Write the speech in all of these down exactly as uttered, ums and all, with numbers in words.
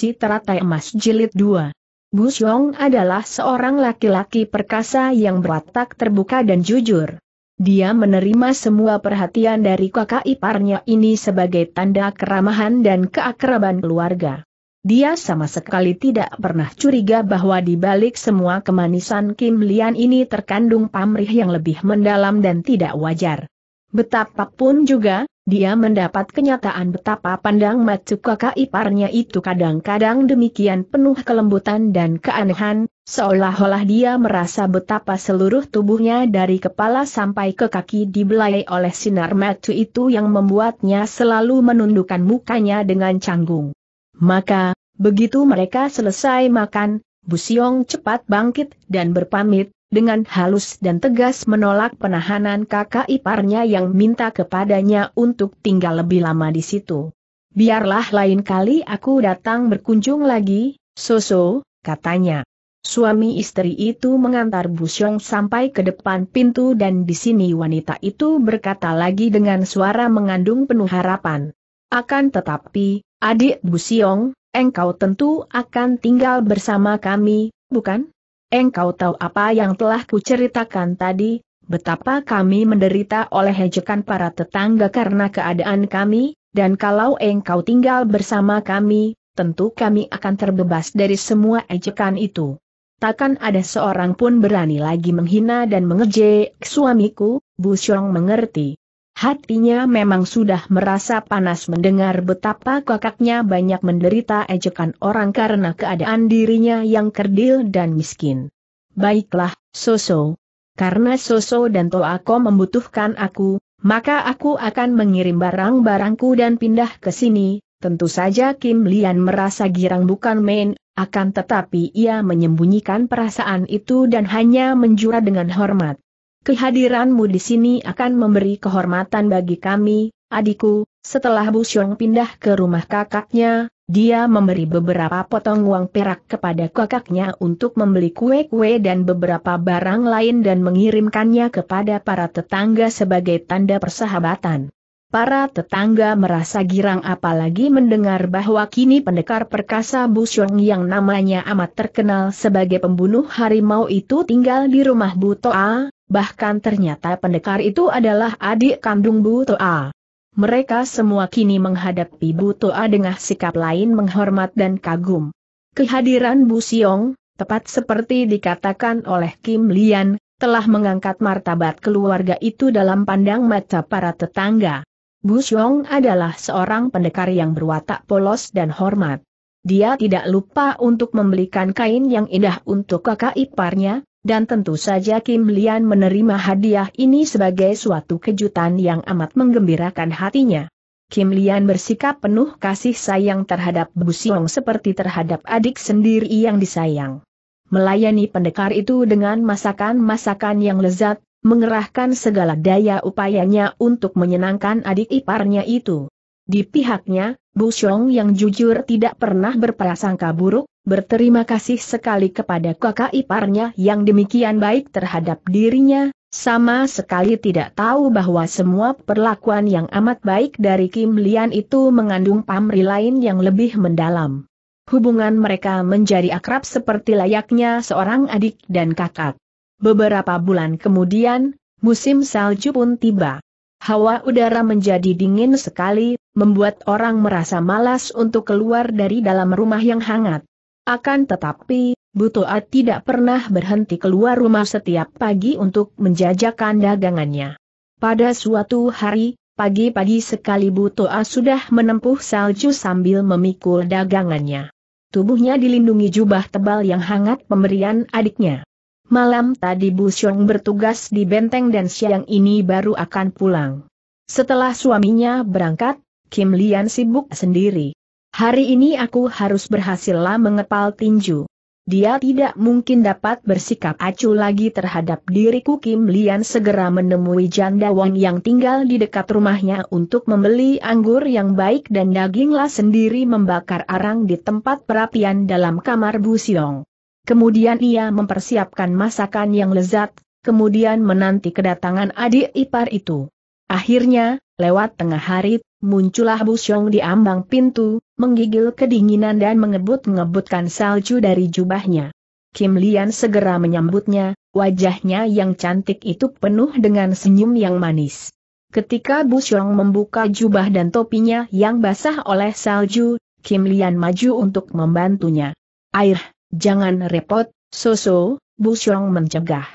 Si Teratai Emas Jilid dua. Bu Siong adalah seorang laki-laki perkasa yang berwatak terbuka dan jujur. Dia menerima semua perhatian dari kakak iparnya ini sebagai tanda keramahan dan keakraban keluarga. Dia sama sekali tidak pernah curiga bahwa di balik semua kemanisan Kim Lian ini terkandung pamrih yang lebih mendalam dan tidak wajar. Betapapun juga, dia mendapat kenyataan betapa pandang mata kakak iparnya itu kadang-kadang demikian penuh kelembutan dan keanehan, seolah-olah dia merasa betapa seluruh tubuhnya dari kepala sampai ke kaki dibelai oleh sinar mata itu yang membuatnya selalu menundukkan mukanya dengan canggung. Maka, begitu mereka selesai makan, Bu Siong cepat bangkit dan berpamit, dengan halus dan tegas menolak penahanan kakak iparnya yang minta kepadanya untuk tinggal lebih lama di situ. "Biarlah lain kali aku datang berkunjung lagi, Soso," katanya. Suami istri itu mengantar Bu Siong sampai ke depan pintu dan di sini wanita itu berkata lagi dengan suara mengandung penuh harapan. "Akan tetapi, adik Bu Siong, engkau tentu akan tinggal bersama kami, bukan? Engkau tahu apa yang telah kuceritakan tadi, betapa kami menderita oleh ejekan para tetangga karena keadaan kami, dan kalau engkau tinggal bersama kami, tentu kami akan terbebas dari semua ejekan itu. Takkan ada seorang pun berani lagi menghina dan mengejek suamiku." Bu Siong mengerti. Hatinya memang sudah merasa panas mendengar betapa kakaknya banyak menderita ejekan orang karena keadaan dirinya yang kerdil dan miskin. "Baiklah, Soso. Karena Soso dan Toako membutuhkan aku, maka aku akan mengirim barang-barangku dan pindah ke sini." Tentu saja Kim Lian merasa girang bukan main, akan tetapi ia menyembunyikan perasaan itu dan hanya menjura dengan hormat. "Kehadiranmu di sini akan memberi kehormatan bagi kami, adikku." Setelah Bu Siong pindah ke rumah kakaknya, dia memberi beberapa potong uang perak kepada kakaknya untuk membeli kue-kue dan beberapa barang lain dan mengirimkannya kepada para tetangga sebagai tanda persahabatan. Para tetangga merasa girang apalagi mendengar bahwa kini pendekar perkasa Bu Siong yang namanya amat terkenal sebagai pembunuh harimau itu tinggal di rumah Bu Toa. Bahkan ternyata pendekar itu adalah adik kandung Bu Toa. Mereka semua kini menghadapi Bu Toa dengan sikap lain menghormat dan kagum. Kehadiran Bu Siong, tepat seperti dikatakan oleh Kim Lian, telah mengangkat martabat keluarga itu dalam pandang mata para tetangga. Bu Siong adalah seorang pendekar yang berwatak polos dan hormat. Dia tidak lupa untuk membelikan kain yang indah untuk kakak iparnya, dan tentu saja Kim Lian menerima hadiah ini sebagai suatu kejutan yang amat menggembirakan hatinya. Kim Lian bersikap penuh kasih sayang terhadap Bu Siong seperti terhadap adik sendiri yang disayang. Melayani pendekar itu dengan masakan-masakan yang lezat, mengerahkan segala daya upayanya untuk menyenangkan adik iparnya itu. Di pihaknya, Bu Siong yang jujur tidak pernah berprasangka buruk, berterima kasih sekali kepada kakak iparnya yang demikian baik terhadap dirinya, sama sekali tidak tahu bahwa semua perlakuan yang amat baik dari Kim Lian itu mengandung pamrih lain yang lebih mendalam. Hubungan mereka menjadi akrab seperti layaknya seorang adik dan kakak. Beberapa bulan kemudian, musim salju pun tiba. Hawa udara menjadi dingin sekali, membuat orang merasa malas untuk keluar dari dalam rumah yang hangat. Akan tetapi, Bu Toa tidak pernah berhenti keluar rumah setiap pagi untuk menjajakan dagangannya. Pada suatu hari, pagi-pagi sekali Bu Toa sudah menempuh salju sambil memikul dagangannya. Tubuhnya dilindungi jubah tebal yang hangat pemberian adiknya. Malam tadi Bu Siong bertugas di benteng dan siang ini baru akan pulang. Setelah suaminya berangkat, Kim Lian sibuk sendiri. "Hari ini aku harus berhasillah mengepal tinju. Dia tidak mungkin dapat bersikap acuh lagi terhadap diriku." Kim Lian segera menemui Janda Wang yang tinggal di dekat rumahnya untuk membeli anggur yang baik dan daginglah sendiri membakar arang di tempat perapian dalam kamar Bu Siong. Kemudian ia mempersiapkan masakan yang lezat, kemudian menanti kedatangan adik ipar itu. Akhirnya, lewat tengah hari, muncullah Bu Siong di ambang pintu, menggigil kedinginan dan mengebut-ngebutkan salju dari jubahnya. Kim Lian segera menyambutnya, wajahnya yang cantik itu penuh dengan senyum yang manis. Ketika Bu Siong membuka jubah dan topinya yang basah oleh salju, Kim Lian maju untuk membantunya. "Air, jangan repot, Soso," Bu Siong mencegah.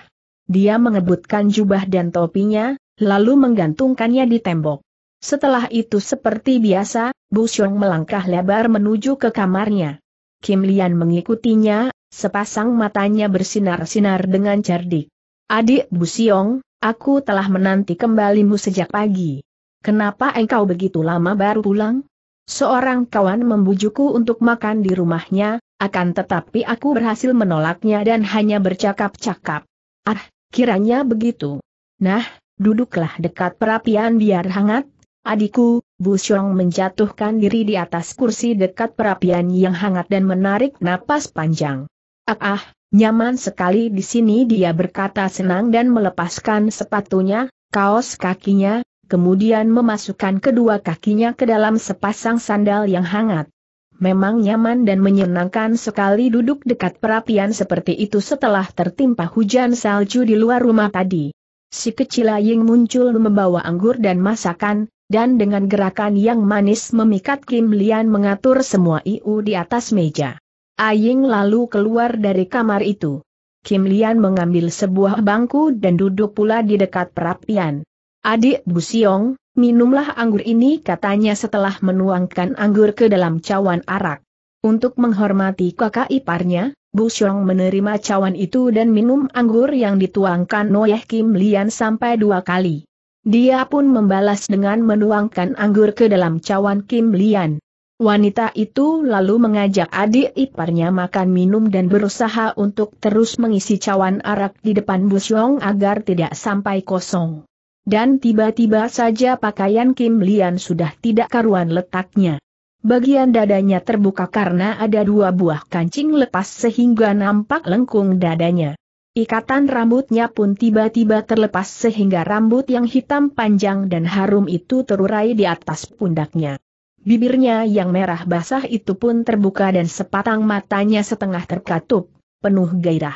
Dia mengebutkan jubah dan topinya, lalu menggantungkannya di tembok. Setelah itu seperti biasa, Bu Siong melangkah lebar menuju ke kamarnya. Kim Lian mengikutinya, sepasang matanya bersinar-sinar dengan cerdik. "Adik Bu Siong, aku telah menanti kembalimu sejak pagi. Kenapa engkau begitu lama baru pulang? Seorang kawan membujukku untuk makan di rumahnya, akan tetapi aku berhasil menolaknya dan hanya bercakap-cakap." "Ah, kiranya begitu. Nah, duduklah dekat perapian biar hangat, adikku." Bu Siong menjatuhkan diri di atas kursi dekat perapian yang hangat dan menarik napas panjang. "Ah, ah, nyaman sekali di sini," dia berkata senang dan melepaskan sepatunya, kaos kakinya, kemudian memasukkan kedua kakinya ke dalam sepasang sandal yang hangat. Memang nyaman dan menyenangkan sekali duduk dekat perapian seperti itu setelah tertimpa hujan salju di luar rumah tadi. Si kecil Ying muncul membawa anggur dan masakan, dan dengan gerakan yang manis memikat Kim Lian mengatur semua iu di atas meja. Ah Ying lalu keluar dari kamar itu. Kim Lian mengambil sebuah bangku dan duduk pula di dekat perapian. "Adik Bu Siong, minumlah anggur ini," katanya setelah menuangkan anggur ke dalam cawan arak. Untuk menghormati kakak iparnya, Bu Siong menerima cawan itu dan minum anggur yang dituangkan oleh Kim Lian sampai dua kali. Dia pun membalas dengan menuangkan anggur ke dalam cawan Kim Lian. Wanita itu lalu mengajak adik iparnya makan minum dan berusaha untuk terus mengisi cawan arak di depan Bu Siong agar tidak sampai kosong. Dan tiba-tiba saja pakaian Kim Lian sudah tidak karuan letaknya. Bagian dadanya terbuka karena ada dua buah kancing lepas sehingga nampak lengkung dadanya. Ikatan rambutnya pun tiba-tiba terlepas sehingga rambut yang hitam panjang dan harum itu terurai di atas pundaknya. Bibirnya yang merah basah itu pun terbuka dan sepatang matanya setengah terkatup, penuh gairah.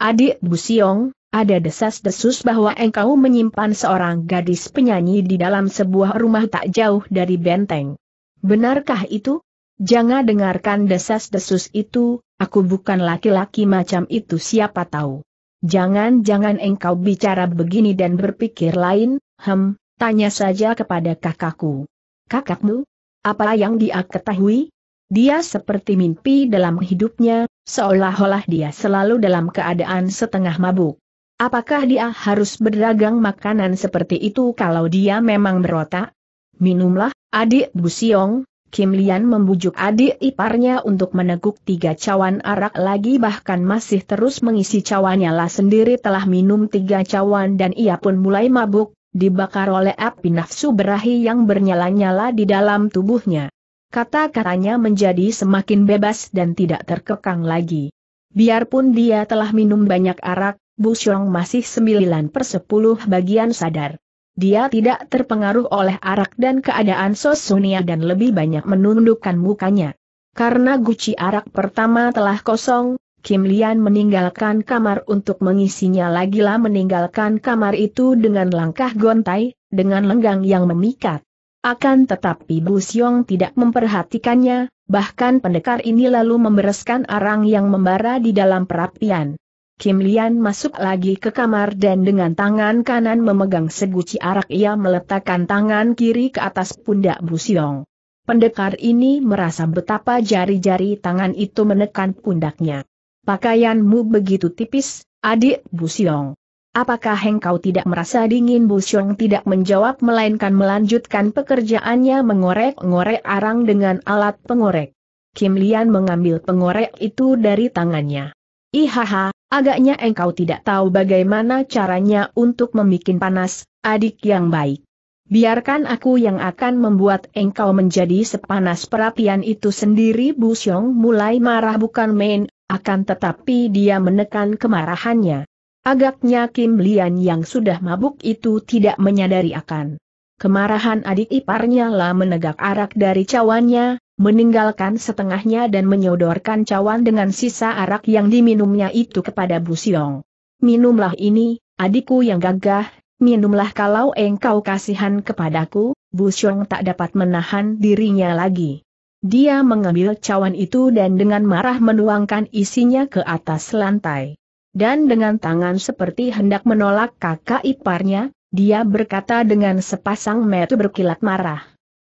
"Adik Bu Siong, ada desas-desus bahwa engkau menyimpan seorang gadis penyanyi di dalam sebuah rumah tak jauh dari benteng. Benarkah itu?" "Jangan dengarkan desas-desus itu, aku bukan laki-laki macam itu, siapa tahu. Jangan-jangan engkau bicara begini dan berpikir lain. Hem, tanya saja kepada kakakku." "Kakakmu? Apa yang dia ketahui?" "Dia seperti mimpi dalam hidupnya, seolah-olah dia selalu dalam keadaan setengah mabuk." "Apakah dia harus berdagang makanan seperti itu kalau dia memang berotak?" "Minumlah, adik Bu Siong." Kim Lian membujuk adik iparnya untuk meneguk tiga cawan arak lagi, bahkan masih terus mengisi cawannya. Lah sendiri telah minum tiga cawan dan ia pun mulai mabuk, dibakar oleh api nafsu berahi yang bernyala-nyala di dalam tubuhnya. Kata-katanya menjadi semakin bebas dan tidak terkekang lagi. Biarpun dia telah minum banyak arak, Bu Siong masih sembilan per sepuluh bagian sadar. Dia tidak terpengaruh oleh arak dan keadaan Sosunia dan lebih banyak menundukkan mukanya. Karena guci arak pertama telah kosong, Kim Lian meninggalkan kamar untuk mengisinya lagi. Lah meninggalkan kamar itu dengan langkah gontai, dengan lengang yang memikat. Akan tetapi Bu Siong tidak memperhatikannya, bahkan pendekar ini lalu membereskan arang yang membara di dalam perapian. Kim Lian masuk lagi ke kamar dan dengan tangan kanan memegang seguci arak ia meletakkan tangan kiri ke atas pundak Bu Siong. Pendekar ini merasa betapa jari-jari tangan itu menekan pundaknya. "Pakaianmu begitu tipis, adik Bu Siong. Apakah engkau tidak merasa dingin?" Bu Siong tidak menjawab melainkan melanjutkan pekerjaannya mengorek-ngorek arang dengan alat pengorek. Kim Lian mengambil pengorek itu dari tangannya. "Ihaha, agaknya engkau tidak tahu bagaimana caranya untuk membuat panas, adik yang baik. Biarkan aku yang akan membuat engkau menjadi sepanas perapian itu sendiri." Bu Siong mulai marah bukan main, akan tetapi dia menekan kemarahannya. Agaknya Kim Lian yang sudah mabuk itu tidak menyadari akan Kemarahan adik iparnya lah menegak arak dari cawannya, meninggalkan setengahnya dan menyodorkan cawan dengan sisa arak yang diminumnya itu kepada Bu Siong. "Minumlah ini, adikku yang gagah, minumlah kalau engkau kasihan kepadaku." Bu Siong tak dapat menahan dirinya lagi. Dia mengambil cawan itu dan dengan marah menuangkan isinya ke atas lantai. Dan dengan tangan seperti hendak menolak kakak iparnya, dia berkata dengan sepasang mata berkilat marah,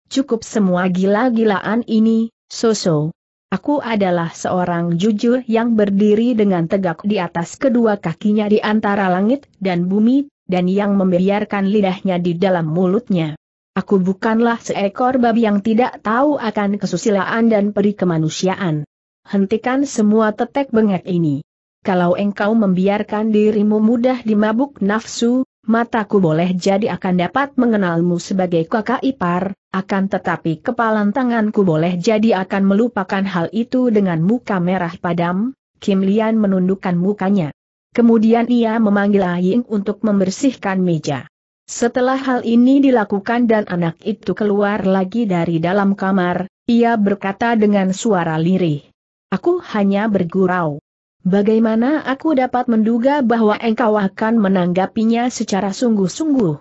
"Cukup semua gila-gilaan ini, Soso. Aku adalah seorang jujur yang berdiri dengan tegak di atas kedua kakinya di antara langit dan bumi, dan yang membiarkan lidahnya di dalam mulutnya. Aku bukanlah seekor babi yang tidak tahu akan kesusilaan dan peri kemanusiaan. Hentikan semua tetek bengek ini. Kalau engkau membiarkan dirimu mudah dimabuk nafsu, mataku boleh jadi akan dapat mengenalmu sebagai kakak ipar, akan tetapi kepalan tanganku boleh jadi akan melupakan hal itu." Dengan muka merah padam, Kim Lian menundukkan mukanya. Kemudian ia memanggil Ah Ying untuk membersihkan meja. Setelah hal ini dilakukan dan anak itu keluar lagi dari dalam kamar, ia berkata dengan suara lirih, "Aku hanya bergurau. Bagaimana aku dapat menduga bahwa engkau akan menanggapinya secara sungguh-sungguh?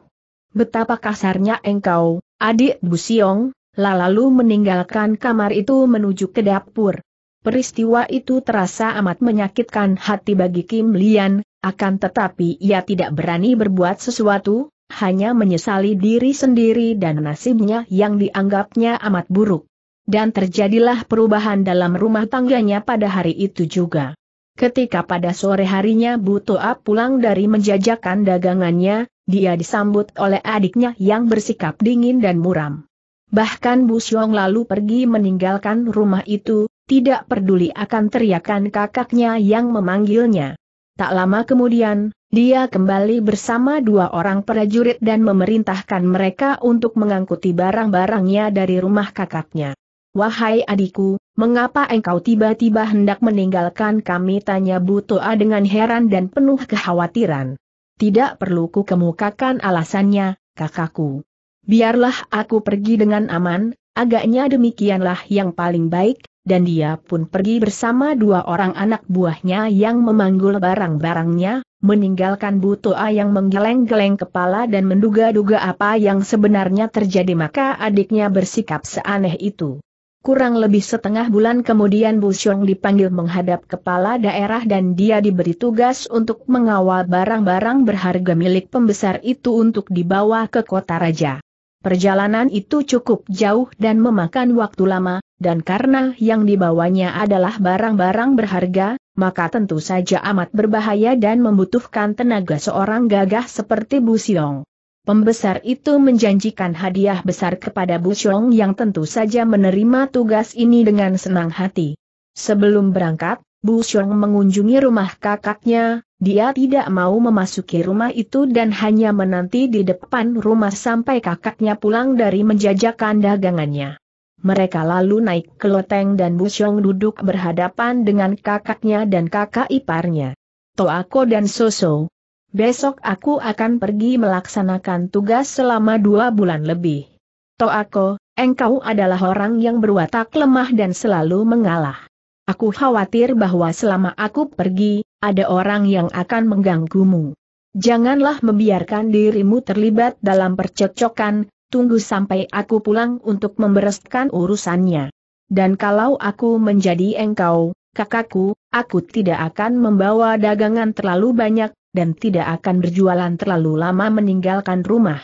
Betapa kasarnya engkau, adik Bu Siong." Lalu meninggalkan kamar itu menuju ke dapur. Peristiwa itu terasa amat menyakitkan hati bagi Kim Lian, akan tetapi ia tidak berani berbuat sesuatu, hanya menyesali diri sendiri dan nasibnya yang dianggapnya amat buruk. Dan terjadilah perubahan dalam rumah tangganya pada hari itu juga. Ketika pada sore harinya Bu Toa pulang dari menjajakan dagangannya, dia disambut oleh adiknya yang bersikap dingin dan muram. Bahkan Bu Siong lalu pergi meninggalkan rumah itu, tidak peduli akan teriakan kakaknya yang memanggilnya. Tak lama kemudian, dia kembali bersama dua orang prajurit dan memerintahkan mereka untuk mengangkuti barang-barangnya dari rumah kakaknya. "Wahai adikku, mengapa engkau tiba-tiba hendak meninggalkan kami?" tanya Bu Toa dengan heran dan penuh kekhawatiran. "Tidak perlu ku kemukakan alasannya, kakakku. Biarlah aku pergi dengan aman, agaknya demikianlah yang paling baik." Dan dia pun pergi bersama dua orang anak buahnya yang memanggul barang-barangnya, meninggalkan Bu Toa yang menggeleng-geleng kepala dan menduga-duga apa yang sebenarnya terjadi. Maka adiknya bersikap seaneh itu. Kurang lebih setengah bulan kemudian Bu Siong dipanggil menghadap kepala daerah dan dia diberi tugas untuk mengawal barang-barang berharga milik pembesar itu untuk dibawa ke kota raja. Perjalanan itu cukup jauh dan memakan waktu lama, dan karena yang dibawanya adalah barang-barang berharga, maka tentu saja amat berbahaya dan membutuhkan tenaga seorang gagah seperti Bu Siong. Pembesar itu menjanjikan hadiah besar kepada Bu Siong yang tentu saja menerima tugas ini dengan senang hati. Sebelum berangkat, Bu Siong mengunjungi rumah kakaknya. Dia tidak mau memasuki rumah itu dan hanya menanti di depan rumah sampai kakaknya pulang dari menjajakan dagangannya. Mereka lalu naik ke loteng dan Bu Siong duduk berhadapan dengan kakaknya dan kakak iparnya, Toako dan Soso. "Besok aku akan pergi melaksanakan tugas selama dua bulan lebih. Toako, engkau adalah orang yang berwatak lemah dan selalu mengalah. Aku khawatir bahwa selama aku pergi, ada orang yang akan mengganggumu. Janganlah membiarkan dirimu terlibat dalam percekcokan, tunggu sampai aku pulang untuk membereskan urusannya. Dan kalau aku menjadi engkau, kakakku, aku tidak akan membawa dagangan terlalu banyak, dan tidak akan berjualan terlalu lama meninggalkan rumah.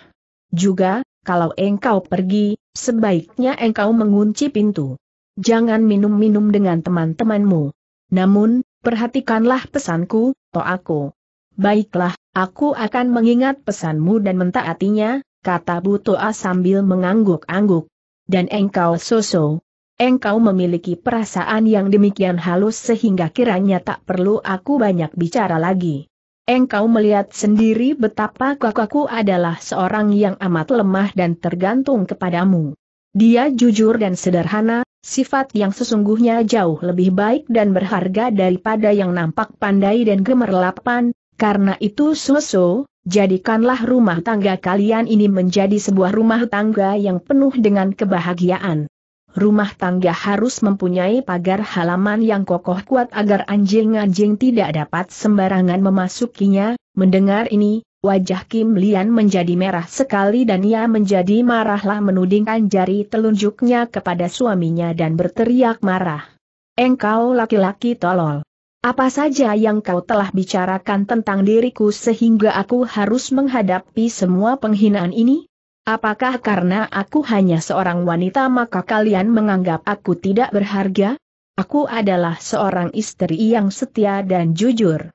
Juga, kalau engkau pergi, sebaiknya engkau mengunci pintu. Jangan minum-minum dengan teman-temanmu. Namun, perhatikanlah pesanku, Toako." "Baiklah, aku akan mengingat pesanmu dan mentaatinya," kata Bu Toa sambil mengangguk-angguk. "Dan engkau Soso, engkau memiliki perasaan yang demikian halus sehingga kiranya tak perlu aku banyak bicara lagi. Engkau melihat sendiri betapa kakakku adalah seorang yang amat lemah dan tergantung kepadamu. Dia jujur dan sederhana, sifat yang sesungguhnya jauh lebih baik dan berharga daripada yang nampak pandai dan gemerlapan. Karena itu Soso, jadikanlah rumah tangga kalian ini menjadi sebuah rumah tangga yang penuh dengan kebahagiaan. Rumah tangga harus mempunyai pagar halaman yang kokoh kuat agar anjing-anjing tidak dapat sembarangan memasukinya." Mendengar ini, wajah Kim Lian menjadi merah sekali dan ia menjadi marahlah, menudingkan jari telunjuknya kepada suaminya dan berteriak marah, "Engkau laki-laki tolol! Apa saja yang kau telah bicarakan tentang diriku sehingga aku harus menghadapi semua penghinaan ini? Apakah karena aku hanya seorang wanita maka kalian menganggap aku tidak berharga? Aku adalah seorang istri yang setia dan jujur.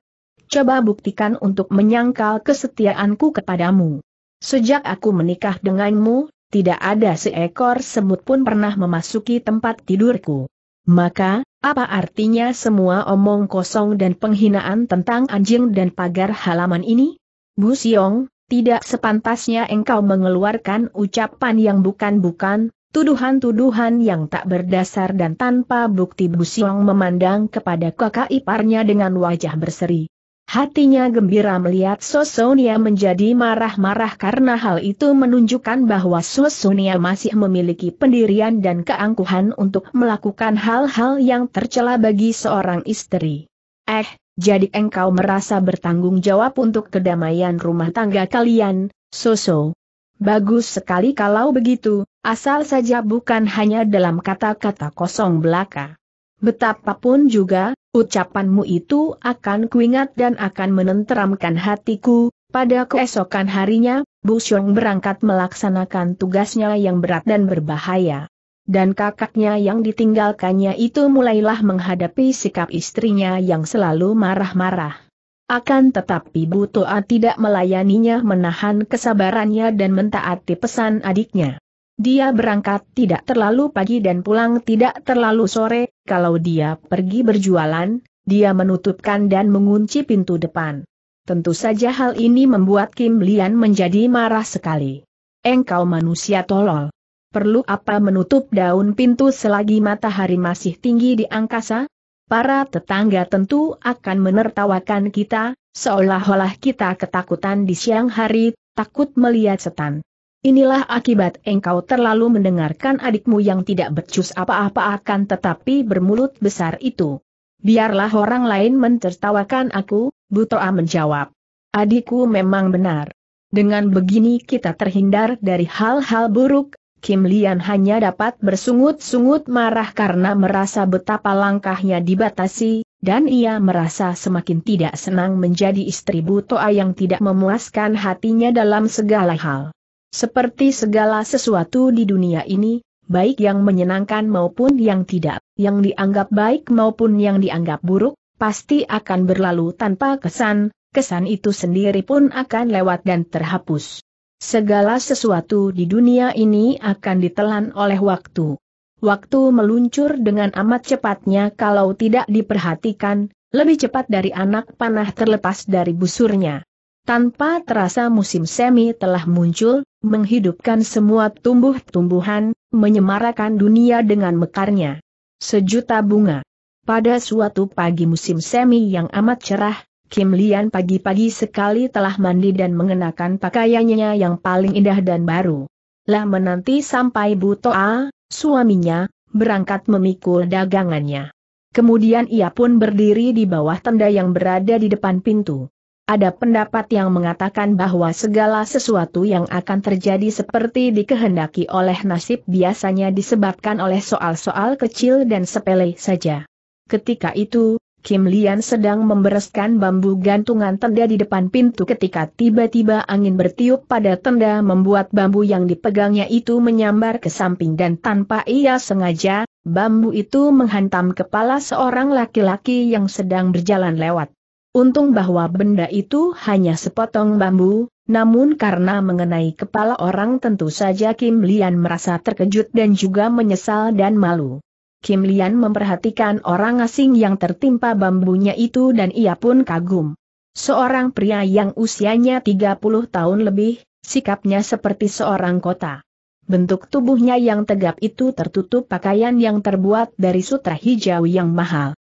Coba buktikan untuk menyangkal kesetiaanku kepadamu. Sejak aku menikah denganmu, tidak ada seekor semut pun pernah memasuki tempat tidurku. Maka, apa artinya semua omong kosong dan penghinaan tentang anjing dan pagar halaman ini? Bu Siong, tidak sepantasnya engkau mengeluarkan ucapan yang bukan-bukan, tuduhan-tuduhan yang tak berdasar dan tanpa bukti." Bu Siong memandang kepada kakak iparnya dengan wajah berseri. Hatinya gembira melihat Sosonia menjadi marah-marah karena hal itu menunjukkan bahwa Sosonia masih memiliki pendirian dan keangkuhan untuk melakukan hal-hal yang tercela bagi seorang istri. "Eh, jadi engkau merasa bertanggung jawab untuk kedamaian rumah tangga kalian, Soso. Bagus sekali kalau begitu, asal saja bukan hanya dalam kata-kata kosong belaka. Betapapun juga, ucapanmu itu akan kuingat dan akan menenteramkan hatiku." Pada keesokan harinya, Bu Siong berangkat melaksanakan tugasnya yang berat dan berbahaya. Dan kakaknya yang ditinggalkannya itu mulailah menghadapi sikap istrinya yang selalu marah-marah. Akan tetapi Bu Toa tidak melayaninya, menahan kesabarannya dan mentaati pesan adiknya. Dia berangkat tidak terlalu pagi dan pulang tidak terlalu sore. Kalau dia pergi berjualan, dia menutupkan dan mengunci pintu depan. Tentu saja hal ini membuat Kim Lian menjadi marah sekali. "Engkau manusia tolol. Perlu apa menutup daun pintu selagi matahari masih tinggi di angkasa? Para tetangga tentu akan menertawakan kita, seolah-olah kita ketakutan di siang hari, takut melihat setan. Inilah akibat engkau terlalu mendengarkan adikmu yang tidak becus apa-apa akan tetapi bermulut besar itu. Biarlah orang lain mentertawakan aku." Bu Toa menjawab, "Adikku memang benar. Dengan begini kita terhindar dari hal-hal buruk." Kim Lian hanya dapat bersungut-sungut marah karena merasa betapa langkahnya dibatasi, dan ia merasa semakin tidak senang menjadi istri Bu Toa yang tidak memuaskan hatinya dalam segala hal. Seperti segala sesuatu di dunia ini, baik yang menyenangkan maupun yang tidak, yang dianggap baik maupun yang dianggap buruk, pasti akan berlalu tanpa kesan, kesan itu sendiri pun akan lewat dan terhapus. Segala sesuatu di dunia ini akan ditelan oleh waktu. Waktu meluncur dengan amat cepatnya kalau tidak diperhatikan, lebih cepat dari anak panah terlepas dari busurnya. Tanpa terasa musim semi telah muncul, menghidupkan semua tumbuh-tumbuhan, menyemarakan dunia dengan mekarnya. Sejuta bunga. Pada suatu pagi musim semi yang amat cerah, Kim Lian pagi-pagi sekali telah mandi dan mengenakan pakaiannya yang paling indah dan baru. Lah menanti sampai Bu Toa, suaminya, berangkat memikul dagangannya. Kemudian ia pun berdiri di bawah tenda yang berada di depan pintu. Ada pendapat yang mengatakan bahwa segala sesuatu yang akan terjadi seperti dikehendaki oleh nasib biasanya disebabkan oleh soal-soal kecil dan sepele saja. Ketika itu, Kim Lian sedang membereskan bambu gantungan tenda di depan pintu ketika tiba-tiba angin bertiup pada tenda membuat bambu yang dipegangnya itu menyambar ke samping dan tanpa ia sengaja, bambu itu menghantam kepala seorang laki-laki yang sedang berjalan lewat. Untung bahwa benda itu hanya sepotong bambu, namun karena mengenai kepala orang tentu saja Kim Lian merasa terkejut dan juga menyesal dan malu. Kim Lian memperhatikan orang asing yang tertimpa bambunya itu dan ia pun kagum. Seorang pria yang usianya tiga puluh tahun lebih, sikapnya seperti seorang kota. Bentuk tubuhnya yang tegap itu tertutup pakaian yang terbuat dari sutra hijau yang mahal.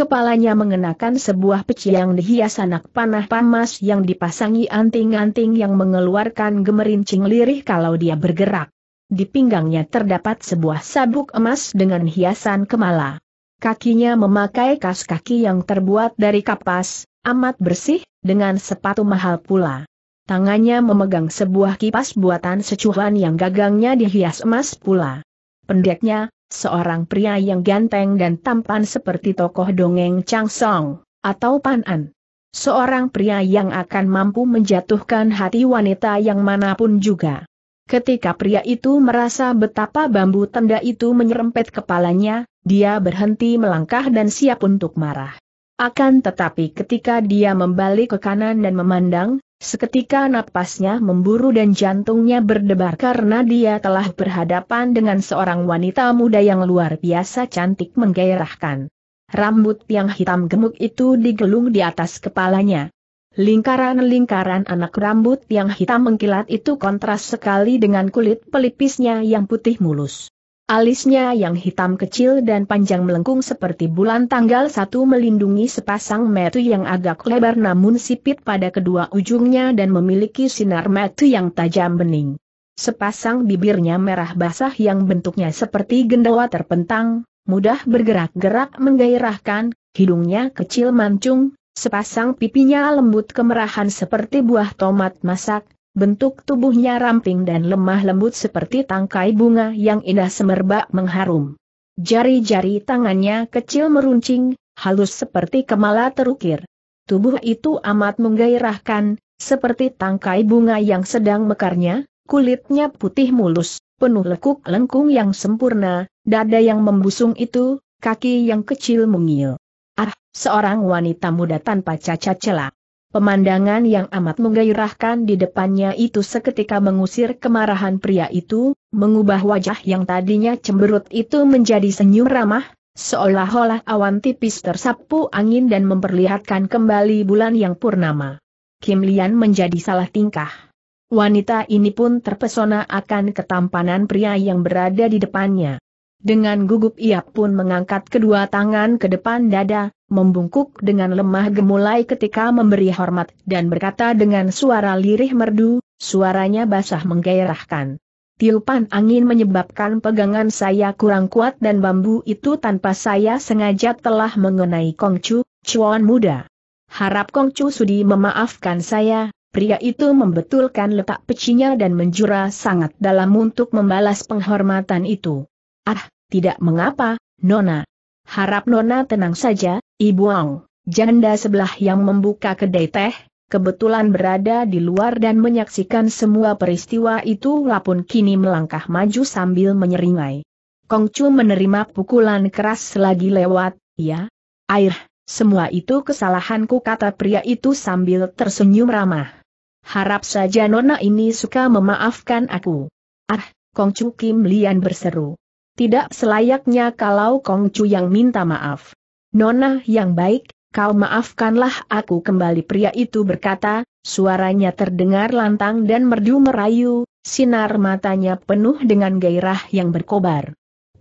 Kepalanya mengenakan sebuah peci yang dihias anak panah pamas yang dipasangi anting-anting yang mengeluarkan gemerincing lirih kalau dia bergerak. Di pinggangnya terdapat sebuah sabuk emas dengan hiasan kemala. Kakinya memakai kas kaki yang terbuat dari kapas, amat bersih, dengan sepatu mahal pula. Tangannya memegang sebuah kipas buatan secuhan yang gagangnya dihias emas pula. Pendeknya, seorang pria yang ganteng dan tampan seperti tokoh dongeng Changsong, atau Panan. Seorang pria yang akan mampu menjatuhkan hati wanita yang manapun juga. Ketika pria itu merasa betapa bambu tenda itu menyerempet kepalanya, dia berhenti melangkah dan siap untuk marah. Akan tetapi ketika dia membalik ke kanan dan memandang, seketika napasnya memburu dan jantungnya berdebar karena dia telah berhadapan dengan seorang wanita muda yang luar biasa cantik menggairahkan. Rambut yang hitam gemuk itu digelung di atas kepalanya. Lingkaran-lingkaran anak rambut yang hitam mengkilat itu kontras sekali dengan kulit pelipisnya yang putih mulus. Alisnya yang hitam kecil dan panjang melengkung seperti bulan tanggal satu melindungi sepasang mata yang agak lebar namun sipit pada kedua ujungnya dan memiliki sinar mata yang tajam bening. Sepasang bibirnya merah basah yang bentuknya seperti gendawa terpentang, mudah bergerak-gerak menggairahkan, hidungnya kecil mancung, sepasang pipinya lembut kemerahan seperti buah tomat masak. Bentuk tubuhnya ramping dan lemah lembut seperti tangkai bunga yang indah semerbak mengharum. Jari-jari tangannya kecil meruncing, halus seperti kemala terukir. Tubuh itu amat menggairahkan, seperti tangkai bunga yang sedang mekarnya, kulitnya putih mulus, penuh lekuk lengkung yang sempurna, dada yang membusung itu, kaki yang kecil mungil. Ah, seorang wanita muda tanpa cacat celah. Pemandangan yang amat menggairahkan di depannya itu seketika mengusir kemarahan pria itu, mengubah wajah yang tadinya cemberut itu menjadi senyum ramah, seolah-olah awan tipis tersapu angin dan memperlihatkan kembali bulan yang purnama. Kim Lian menjadi salah tingkah. Wanita ini pun terpesona akan ketampanan pria yang berada di depannya. Dengan gugup ia pun mengangkat kedua tangan ke depan dada, membungkuk dengan lemah gemulai ketika memberi hormat dan berkata dengan suara lirih merdu, suaranya basah menggairahkan. Tiupan angin menyebabkan pegangan saya kurang kuat dan bambu itu tanpa saya sengaja telah mengenai Kong Chu, Chuan muda. Harap Kong Chu sudi memaafkan saya. Pria itu membetulkan letak pecinya dan menjura sangat dalam untuk membalas penghormatan itu. Ah, tidak mengapa, Nona. Harap Nona tenang saja, Ibu Wang. Janda sebelah yang membuka kedai teh, kebetulan berada di luar dan menyaksikan semua peristiwa itu lapun kini melangkah maju sambil menyeringai. Kong Chu menerima pukulan keras selagi lewat, ya? Air, semua itu kesalahanku kata pria itu sambil tersenyum ramah. Harap saja Nona ini suka memaafkan aku. Ah, Kong Chu Kim Lian berseru. Tidak selayaknya kalau Kong Chu yang minta maaf. Nona yang baik, kau maafkanlah aku kembali pria itu berkata, suaranya terdengar lantang dan merdu merayu, sinar matanya penuh dengan gairah yang berkobar.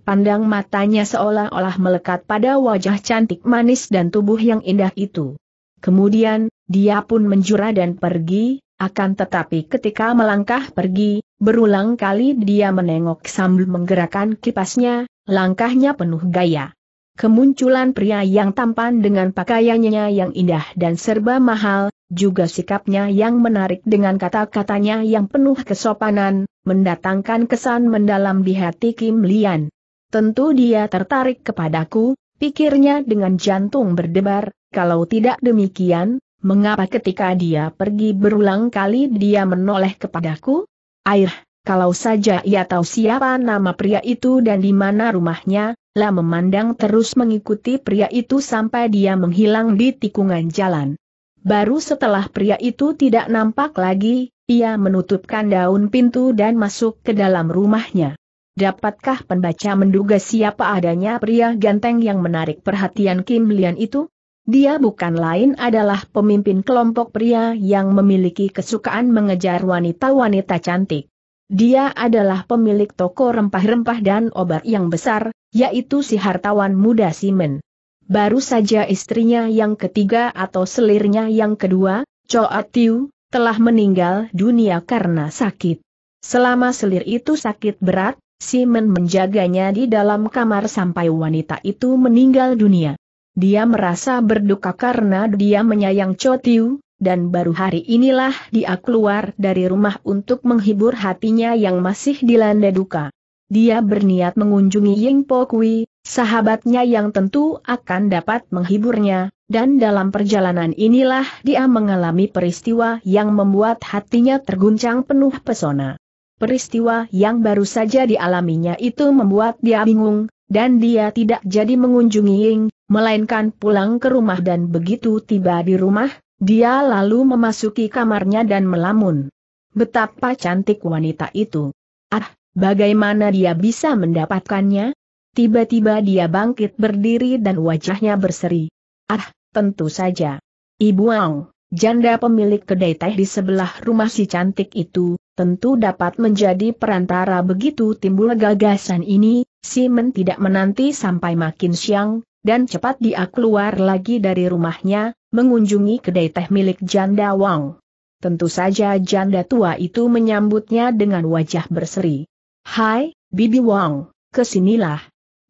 Pandang matanya seolah-olah melekat pada wajah cantik manis dan tubuh yang indah itu. Kemudian, dia pun menjura dan pergi, akan tetapi ketika melangkah pergi, berulang kali dia menengok sambil menggerakkan kipasnya, langkahnya penuh gaya. Kemunculan pria yang tampan dengan pakaiannya yang indah dan serba mahal, juga sikapnya yang menarik dengan kata-katanya yang penuh kesopanan, mendatangkan kesan mendalam di hati Kim Lian. Tentu dia tertarik kepadaku, pikirnya dengan jantung berdebar, kalau tidak demikian, mengapa ketika dia pergi berulang kali dia menoleh kepadaku? Air, kalau saja ia tahu siapa nama pria itu dan di mana rumahnya, lah memandang terus mengikuti pria itu sampai dia menghilang di tikungan jalan. Baru setelah pria itu tidak nampak lagi, ia menutupkan daun pintu dan masuk ke dalam rumahnya. Dapatkah pembaca menduga siapa adanya pria ganteng yang menarik perhatian Kim Lian itu? Dia bukan lain adalah pemimpin kelompok pria yang memiliki kesukaan mengejar wanita-wanita cantik. Dia adalah pemilik toko rempah-rempah dan obat yang besar, yaitu si hartawan muda Simon. baru saja istrinya yang ketiga atau selirnya yang kedua, Cho Atiu, telah meninggal dunia karena sakit. Selama selir itu sakit berat, Simon menjaganya di dalam kamar sampai wanita itu meninggal dunia. Dia merasa berduka karena dia menyayang Cho Atiu, dan baru hari inilah dia keluar dari rumah untuk menghibur hatinya yang masih dilanda duka. Dia berniat mengunjungi Ying Po Kui, sahabatnya yang tentu akan dapat menghiburnya, dan dalam perjalanan inilah dia mengalami peristiwa yang membuat hatinya terguncang penuh pesona. Peristiwa yang baru saja dialaminya itu membuat dia bingung, dan dia tidak jadi mengunjungi Ying, melainkan pulang ke rumah, dan begitu tiba di rumah, dia lalu memasuki kamarnya dan melamun. Betapa cantik wanita itu. Ah, bagaimana dia bisa mendapatkannya? Tiba-tiba dia bangkit berdiri dan wajahnya berseri. Ah, tentu saja. Ibu Wang, janda pemilik kedai teh di sebelah rumah si cantik itu, tentu dapat menjadi perantara. Begitu timbul gagasan ini, Simon tidak menanti sampai makin siang, dan cepat dia keluar lagi dari rumahnya, mengunjungi kedai teh milik Janda Wang. Tentu saja janda tua itu menyambutnya dengan wajah berseri. "Hai, Bibi Wang, kesinilah.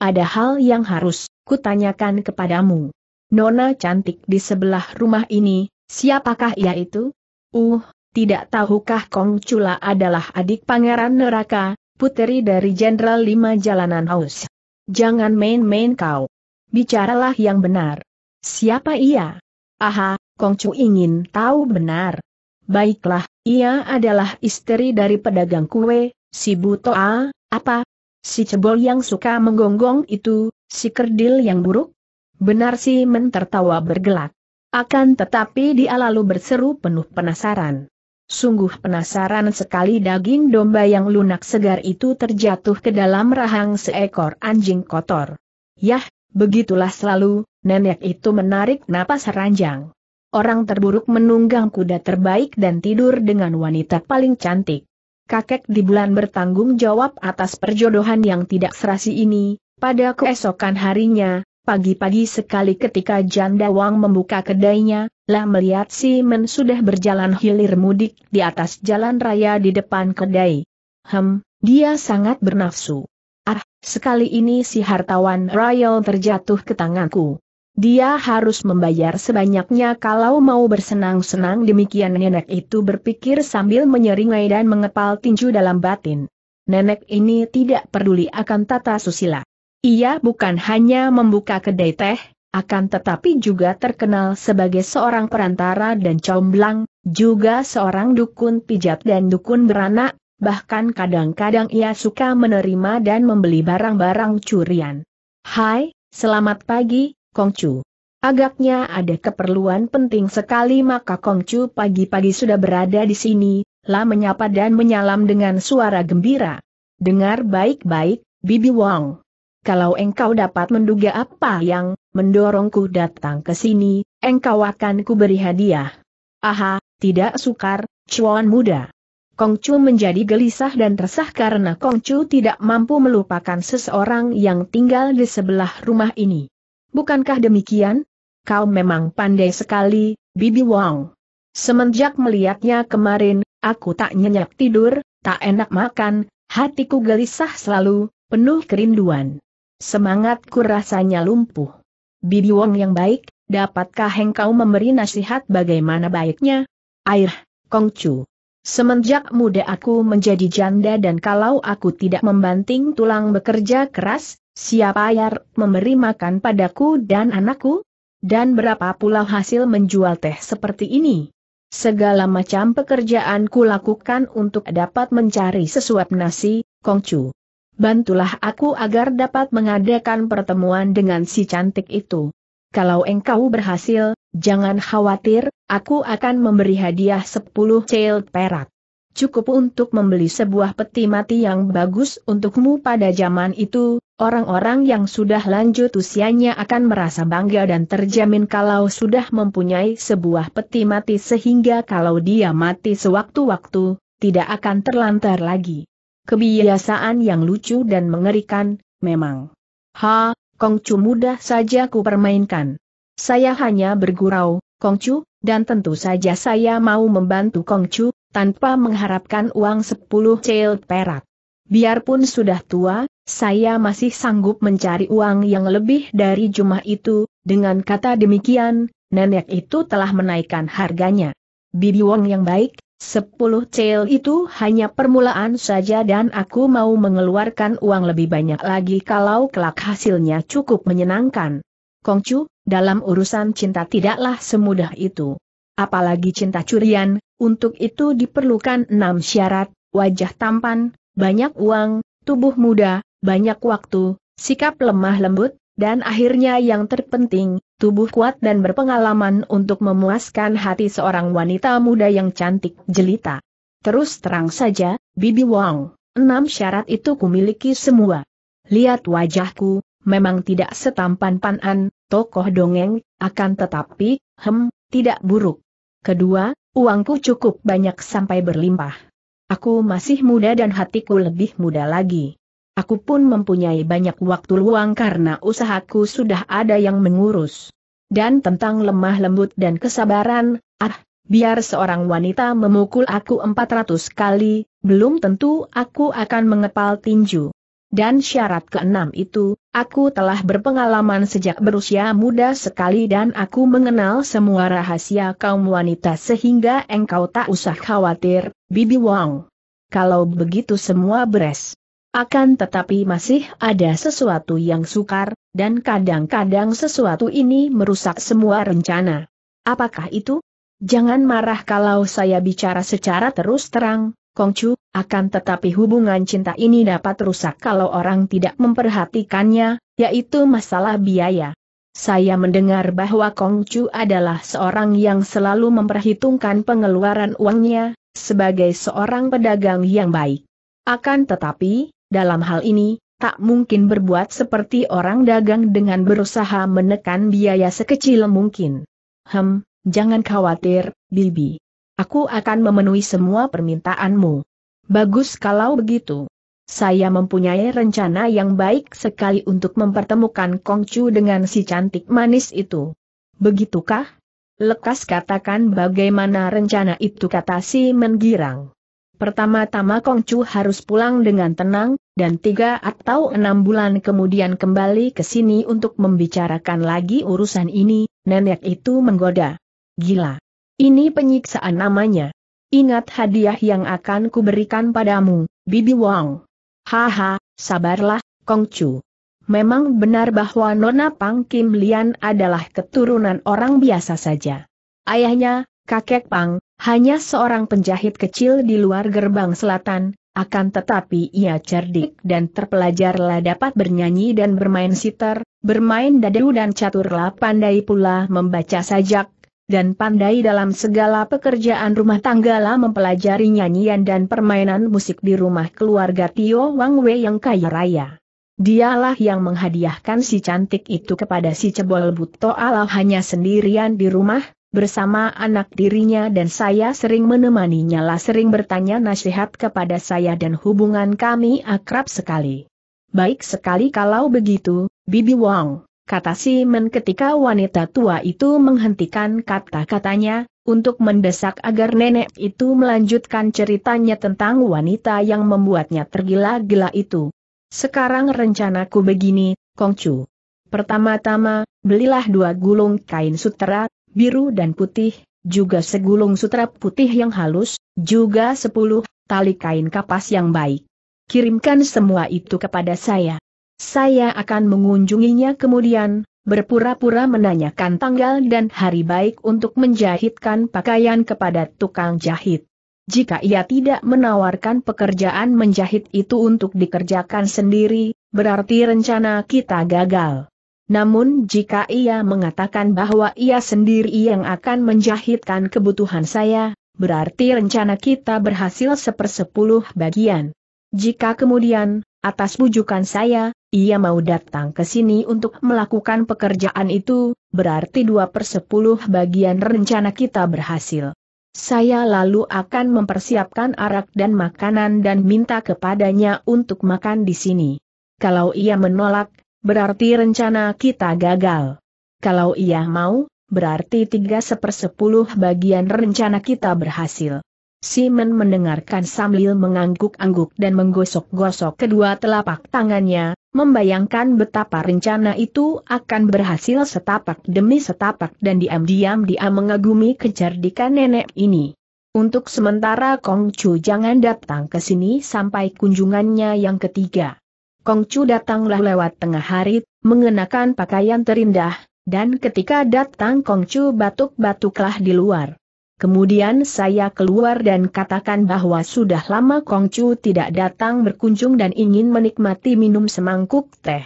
Ada hal yang harus kutanyakan kepadamu. Nona cantik di sebelah rumah ini, siapakah ia itu?" "Uh, tidak tahukah Kong Chu adalah adik Pangeran Neraka, puteri dari Jenderal Lima Jalanan Haus? Jangan main-main kau. Bicaralah yang benar. Siapa ia?" "Aha, Kong Chu ingin tahu benar. Baiklah, ia adalah istri dari pedagang kue, si Bu Toa." "Apa? Si cebol yang suka menggonggong itu, si kerdil yang buruk?" "Benar." Simon tertawa bergelak. Akan tetapi dia lalu berseru penuh penasaran. Sungguh penasaran sekali. Daging domba yang lunak segar itu terjatuh ke dalam rahang seekor anjing kotor. "Yah, begitulah selalu. Nenek itu menarik napas ranjang. Orang terburuk menunggang kuda terbaik dan tidur dengan wanita paling cantik. Kakek di bulan bertanggung jawab atas perjodohan yang tidak serasi ini." Pada keesokan harinya, pagi-pagi sekali ketika Janda Wang membuka kedainya, lah melihat Simon sudah berjalan hilir mudik di atas jalan raya di depan kedai. Hem, dia sangat bernafsu. "Ah, sekali ini si hartawan royal terjatuh ke tanganku. Dia harus membayar sebanyaknya kalau mau bersenang-senang." Demikian nenek itu berpikir sambil menyeringai dan mengepal tinju dalam batin. Nenek ini tidak peduli akan tata susila. Ia bukan hanya membuka kedai teh, akan tetapi juga terkenal sebagai seorang perantara dan comblang, juga seorang dukun pijat dan dukun beranak, bahkan kadang-kadang ia suka menerima dan membeli barang-barang curian. "Hai, selamat pagi, Kong Chu. Agaknya ada keperluan penting sekali." Maka Kong Chu pagi-pagi sudah berada di sini, lah menyapa dan menyalam dengan suara gembira. "Dengar baik-baik, Bibi Wang. Kalau engkau dapat menduga apa yang mendorongku datang ke sini, engkau akan kuberi hadiah." "Aha, tidak sukar, Chuan muda." Kong Chu menjadi gelisah dan resah karena Kong Chu tidak mampu melupakan seseorang yang tinggal di sebelah rumah ini. "Bukankah demikian? Kau memang pandai sekali, Bibi Wang. Semenjak melihatnya kemarin, aku tak nyenyak tidur, tak enak makan, hatiku gelisah selalu, penuh kerinduan. Semangatku rasanya lumpuh. Bibi Wang yang baik, dapatkah engkau memberi nasihat bagaimana baiknya?" "Air, Kong Chu. Semenjak muda aku menjadi janda dan kalau aku tidak membanting tulang bekerja keras, siapa yang memberi makan padaku dan anakku? Dan berapa pula hasil menjual teh seperti ini? Segala macam pekerjaan kulakukan untuk dapat mencari sesuap nasi, Kong Chu. Bantulah aku agar dapat mengadakan pertemuan dengan si cantik itu. Kalau engkau berhasil, jangan khawatir, aku akan memberi hadiah sepuluh cel perak. Cukup untuk membeli sebuah peti mati yang bagus untukmu." Pada zaman itu, orang-orang yang sudah lanjut usianya akan merasa bangga dan terjamin kalau sudah mempunyai sebuah peti mati, sehingga kalau dia mati sewaktu-waktu, tidak akan terlantar lagi. Kebiasaan yang lucu dan mengerikan, memang. "Ha, Kong Chu mudah saja ku permainkan. Saya hanya bergurau, Kong Chu, dan tentu saja saya mau membantu Kong Chu, tanpa mengharapkan uang sepuluh cil perak. Biarpun sudah tua, saya masih sanggup mencari uang yang lebih dari jumlah itu. Dengan kata demikian, nenek itu telah menaikkan harganya. Bibi Wang yang baik, sepuluh cil itu hanya permulaan saja dan aku mau mengeluarkan uang lebih banyak lagi kalau kelak hasilnya cukup menyenangkan. Kong Chu, dalam urusan cinta tidaklah semudah itu. Apalagi cinta curian, untuk itu diperlukan enam syarat, wajah tampan, banyak uang, tubuh muda, banyak waktu, sikap lemah lembut, dan akhirnya yang terpenting, tubuh kuat dan berpengalaman untuk memuaskan hati seorang wanita muda yang cantik jelita. Terus terang saja, Bibi Wang, enam syarat itu kumiliki semua. Lihat wajahku, memang tidak setampan Pan-an, tokoh dongeng, akan tetapi, hem, tidak buruk. Kedua, uangku cukup banyak sampai berlimpah. Aku masih muda dan hatiku lebih muda lagi. Aku pun mempunyai banyak waktu luang karena usahaku sudah ada yang mengurus. Dan tentang lemah lembut dan kesabaran, ah, biar seorang wanita memukul aku empat ratus kali, belum tentu aku akan mengepal tinju. Dan syarat keenam itu, aku telah berpengalaman sejak berusia muda sekali dan aku mengenal semua rahasia kaum wanita sehingga engkau tak usah khawatir, Bibi Wang. Kalau begitu semua beres. Akan tetapi masih ada sesuatu yang sukar, dan kadang-kadang sesuatu ini merusak semua rencana. Apakah itu? Jangan marah kalau saya bicara secara terus terang, Kong Chu, akan tetapi hubungan cinta ini dapat rusak kalau orang tidak memperhatikannya, yaitu masalah biaya. Saya mendengar bahwa Kong Chu adalah seorang yang selalu memperhitungkan pengeluaran uangnya, sebagai seorang pedagang yang baik. Akan tetapi, dalam hal ini, tak mungkin berbuat seperti orang dagang dengan berusaha menekan biaya sekecil mungkin. Hem, jangan khawatir, Bibi. Aku akan memenuhi semua permintaanmu. Bagus kalau begitu. Saya mempunyai rencana yang baik sekali untuk mempertemukan Kong Chu dengan si cantik manis itu. Begitukah? Lekas katakan bagaimana rencana itu, kata si menggirang. Pertama-tama Kong Chu harus pulang dengan tenang, dan tiga atau enam bulan kemudian kembali ke sini untuk membicarakan lagi urusan ini, nenek itu menggoda. Gila. Ini penyiksaan namanya. Ingat hadiah yang akan kuberikan padamu, Bibi Wang. Haha, sabarlah, Kong Chu. Memang benar bahwa Nona Pang Kim Lian adalah keturunan orang biasa saja. Ayahnya, Kakek Pang, hanya seorang penjahit kecil di luar gerbang selatan, akan tetapi ia cerdik dan terpelajarlah dapat bernyanyi dan bermain sitar, bermain dadu dan caturlah, pandai pula membaca sajak, dan pandai dalam segala pekerjaan rumah tanggalah mempelajari nyanyian dan permainan musik di rumah keluarga Tio Wang Wei yang kaya raya. Dialah yang menghadiahkan si cantik itu kepada si cebol Bu Toa hanya sendirian di rumah, bersama anak dirinya dan saya sering menemaninya lah, sering bertanya nasihat kepada saya dan hubungan kami akrab sekali. Baik sekali kalau begitu, Bibi Wang, kata Simon ketika wanita tua itu menghentikan kata-katanya, untuk mendesak agar nenek itu melanjutkan ceritanya tentang wanita yang membuatnya tergila-gila itu. Sekarang rencanaku begini, Kong Chu. Pertama-tama, belilah dua gulung kain sutera, biru dan putih, juga segulung sutra putih yang halus, juga sepuluh tali kain kapas yang baik. Kirimkan semua itu kepada saya. Saya akan mengunjunginya kemudian, berpura-pura menanyakan tanggal dan hari baik untuk menjahitkan pakaian kepada tukang jahit. Jika ia tidak menawarkan pekerjaan menjahit itu untuk dikerjakan sendiri, berarti rencana kita gagal. Namun jika ia mengatakan bahwa ia sendiri yang akan menjahitkan kebutuhan saya, berarti rencana kita berhasil sepersepuluh bagian. Jika kemudian, atas bujukan saya, ia mau datang ke sini untuk melakukan pekerjaan itu, berarti dua persepuluh bagian rencana kita berhasil. Saya lalu akan mempersiapkan arak dan makanan dan minta kepadanya untuk makan di sini. Kalau ia menolak, Berarti rencana kita gagal. Kalau ia mau, berarti tiga sepersepuluh bagian rencana kita berhasil. Simon mendengarkan sambil mengangguk-angguk dan menggosok-gosok kedua telapak tangannya, membayangkan betapa rencana itu akan berhasil setapak demi setapak dan diam-diam dia mengagumi kecerdikan nenek ini. Untuk sementara Kong Chu jangan datang ke sini sampai kunjungannya yang ketiga. Kong Chu datanglah lewat tengah hari, mengenakan pakaian terindah, dan ketika datang Kong Chu batuk-batuklah di luar. Kemudian saya keluar dan katakan bahwa sudah lama Kong Chu tidak datang berkunjung dan ingin menikmati minum semangkuk teh.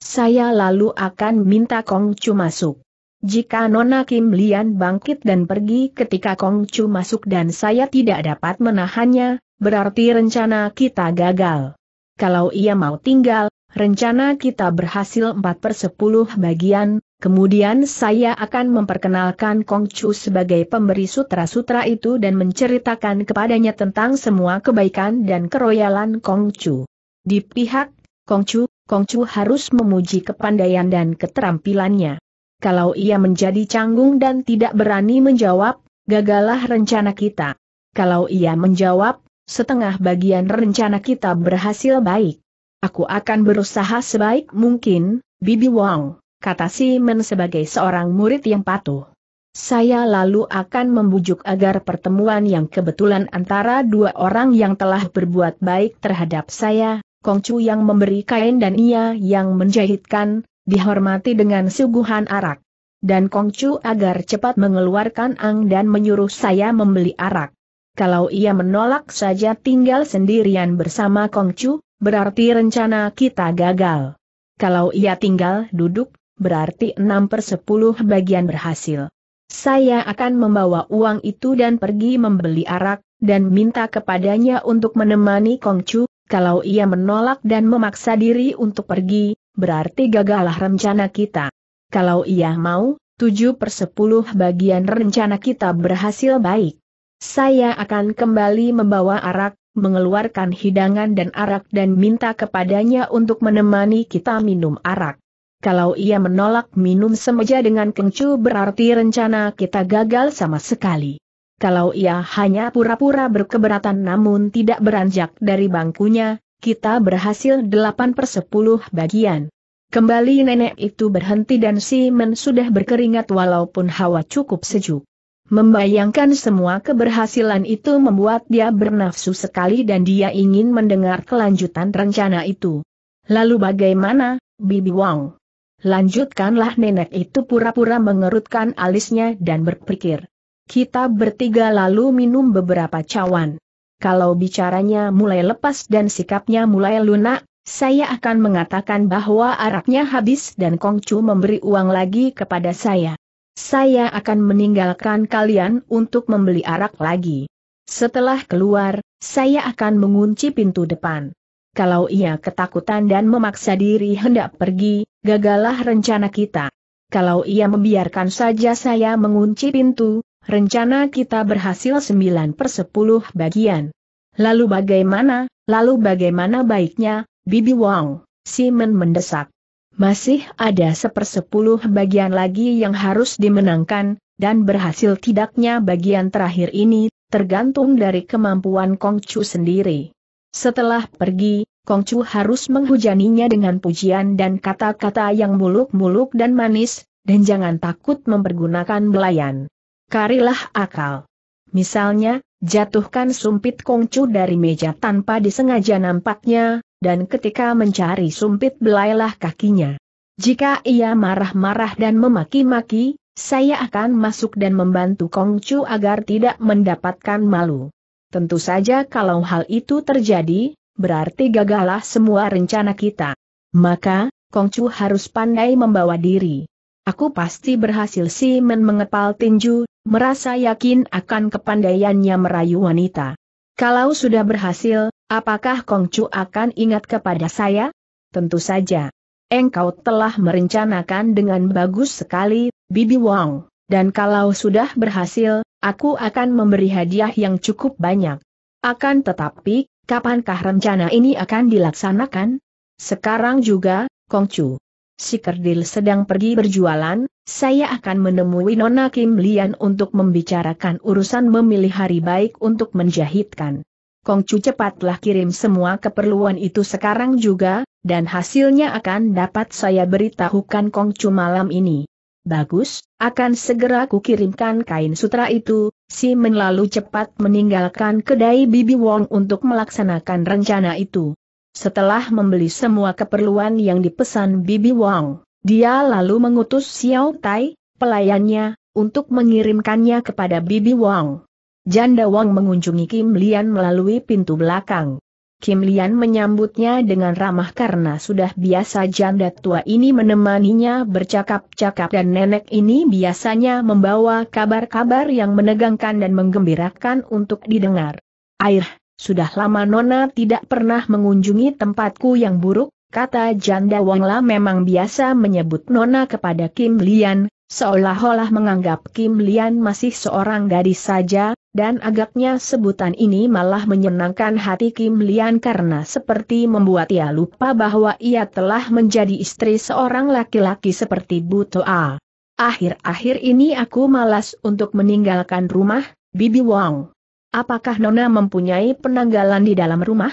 Saya lalu akan minta Kong Chu masuk. Jika Nona Kim Lian bangkit dan pergi ketika Kong Chu masuk dan saya tidak dapat menahannya, berarti rencana kita gagal. Kalau ia mau tinggal, rencana kita berhasil empat per sepuluh bagian. Kemudian saya akan memperkenalkan Kong Chu sebagai pemberi sutra-sutra itu dan menceritakan kepadanya tentang semua kebaikan dan keroyalan Kong Chu. Di pihak Kong Chu, Kong Chu harus memuji kepandaian dan keterampilannya. Kalau ia menjadi canggung dan tidak berani menjawab, gagallah rencana kita. Kalau ia menjawab, setengah bagian rencana kita berhasil baik. Aku akan berusaha sebaik mungkin, Bibi Wang, kata Simon sebagai seorang murid yang patuh. Saya lalu akan membujuk agar pertemuan yang kebetulan antara dua orang yang telah berbuat baik terhadap saya, Kong Chu yang memberi kain dan ia yang menjahitkan, dihormati dengan suguhan arak. Dan Kong Chu agar cepat mengeluarkan ang dan menyuruh saya membeli arak. Kalau ia menolak saja tinggal sendirian bersama Kong Chu, berarti rencana kita gagal. Kalau ia tinggal duduk, berarti enam per sepuluh bagian berhasil. Saya akan membawa uang itu dan pergi membeli arak, dan minta kepadanya untuk menemani Kong Chu. Kalau ia menolak dan memaksa diri untuk pergi, berarti gagallah rencana kita. Kalau ia mau, tujuh per sepuluh bagian rencana kita berhasil baik. Saya akan kembali membawa arak, mengeluarkan hidangan dan arak dan minta kepadanya untuk menemani kita minum arak. Kalau ia menolak minum semeja dengan Kong Chu berarti rencana kita gagal sama sekali. Kalau ia hanya pura-pura berkeberatan namun tidak beranjak dari bangkunya, kita berhasil delapan per sepuluh bagian. Kembali nenek itu berhenti dan Simon sudah berkeringat walaupun hawa cukup sejuk. Membayangkan semua keberhasilan itu membuat dia bernafsu sekali dan dia ingin mendengar kelanjutan rencana itu. Lalu bagaimana, Bibi Wang? Lanjutkanlah nenek itu pura-pura mengerutkan alisnya dan berpikir. Kita bertiga lalu minum beberapa cawan. Kalau bicaranya mulai lepas dan sikapnya mulai lunak, saya akan mengatakan bahwa araknya habis dan Kong Chu memberi uang lagi kepada saya. Saya akan meninggalkan kalian untuk membeli arak lagi. Setelah keluar, saya akan mengunci pintu depan. Kalau ia ketakutan dan memaksa diri hendak pergi, gagallah rencana kita. Kalau ia membiarkan saja saya mengunci pintu, rencana kita berhasil sembilan per sepuluh bagian. Lalu bagaimana, lalu bagaimana baiknya, Bibi Wang, Simon mendesak. Masih ada sepersepuluh bagian lagi yang harus dimenangkan, dan berhasil tidaknya bagian terakhir ini, tergantung dari kemampuan Kong Chu sendiri. Setelah pergi, Kong Chu harus menghujaninya dengan pujian dan kata-kata yang muluk-muluk dan manis, dan jangan takut mempergunakan belayan. Karilah akal. Misalnya, jatuhkan sumpit Kong Chu dari meja tanpa disengaja nampaknya, dan ketika mencari sumpit belailah kakinya. Jika ia marah-marah dan memaki-maki, saya akan masuk dan membantu Kong Chu agar tidak mendapatkan malu. Tentu saja kalau hal itu terjadi, berarti gagallah semua rencana kita. Maka, Kong Chu harus pandai membawa diri. Aku pasti berhasil. Simon mengepal tinju, merasa yakin akan kepandaiannya merayu wanita. Kalau sudah berhasil, apakah Kong Chu akan ingat kepada saya? Tentu saja. Engkau telah merencanakan dengan bagus sekali, Bibi Wang, dan kalau sudah berhasil, aku akan memberi hadiah yang cukup banyak. Akan tetapi, kapankah rencana ini akan dilaksanakan? Sekarang juga, Kong Chu. si kerdil sedang pergi berjualan, saya akan menemui Nona Kim Lian untuk membicarakan urusan memilih hari baik untuk menjahitkan. Kong Chu, cepatlah kirim semua keperluan itu sekarang juga, dan hasilnya akan dapat saya beritahukan Kong Chu malam ini. Bagus, akan segera kukirimkan kain sutra itu. Simon lalu cepat meninggalkan kedai Bibi Wong untuk melaksanakan rencana itu. Setelah membeli semua keperluan yang dipesan Bibi Wong, dia lalu mengutus Xiao Tai, pelayannya, untuk mengirimkannya kepada Bibi Wong. Janda Wang mengunjungi Kim Lian melalui pintu belakang. Kim Lian menyambutnya dengan ramah karena sudah biasa janda tua ini menemaninya bercakap-cakap, dan nenek ini biasanya membawa kabar-kabar yang menegangkan dan menggembirakan untuk didengar. "Air, sudah lama Nona tidak pernah mengunjungi tempatku yang buruk," kata Janda Wangla memang biasa menyebut Nona kepada Kim Lian, seolah-olah menganggap Kim Lian masih seorang gadis saja, dan agaknya sebutan ini malah menyenangkan hati Kim Lian karena seperti membuat ia lupa bahwa ia telah menjadi istri seorang laki-laki seperti Bu Toa. "Akhir-akhir ini aku malas untuk meninggalkan rumah, Bibi Wong. Apakah Nona mempunyai penanggalan di dalam rumah?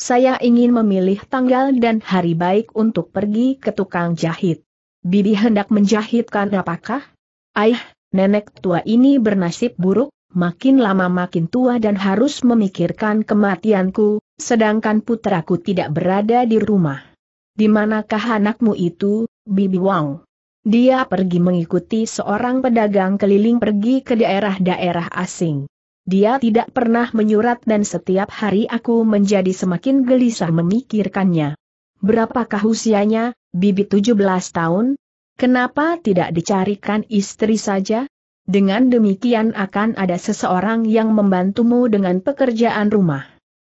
Saya ingin memilih tanggal dan hari baik untuk pergi ke tukang jahit." "Bibi hendak menjahitkan apakah?" "Aih, nenek tua ini bernasib buruk. Makin lama makin tua dan harus memikirkan kematianku, sedangkan putraku tidak berada di rumah." "Di manakah anakmu itu, Bibi Wang?" "Dia pergi mengikuti seorang pedagang keliling pergi ke daerah-daerah asing. Dia tidak pernah menyurat dan setiap hari aku menjadi semakin gelisah memikirkannya." "Berapakah usianya, Bibi?" tujuh belas tahun. "Kenapa tidak dicarikan istri saja? Dengan demikian akan ada seseorang yang membantumu dengan pekerjaan rumah."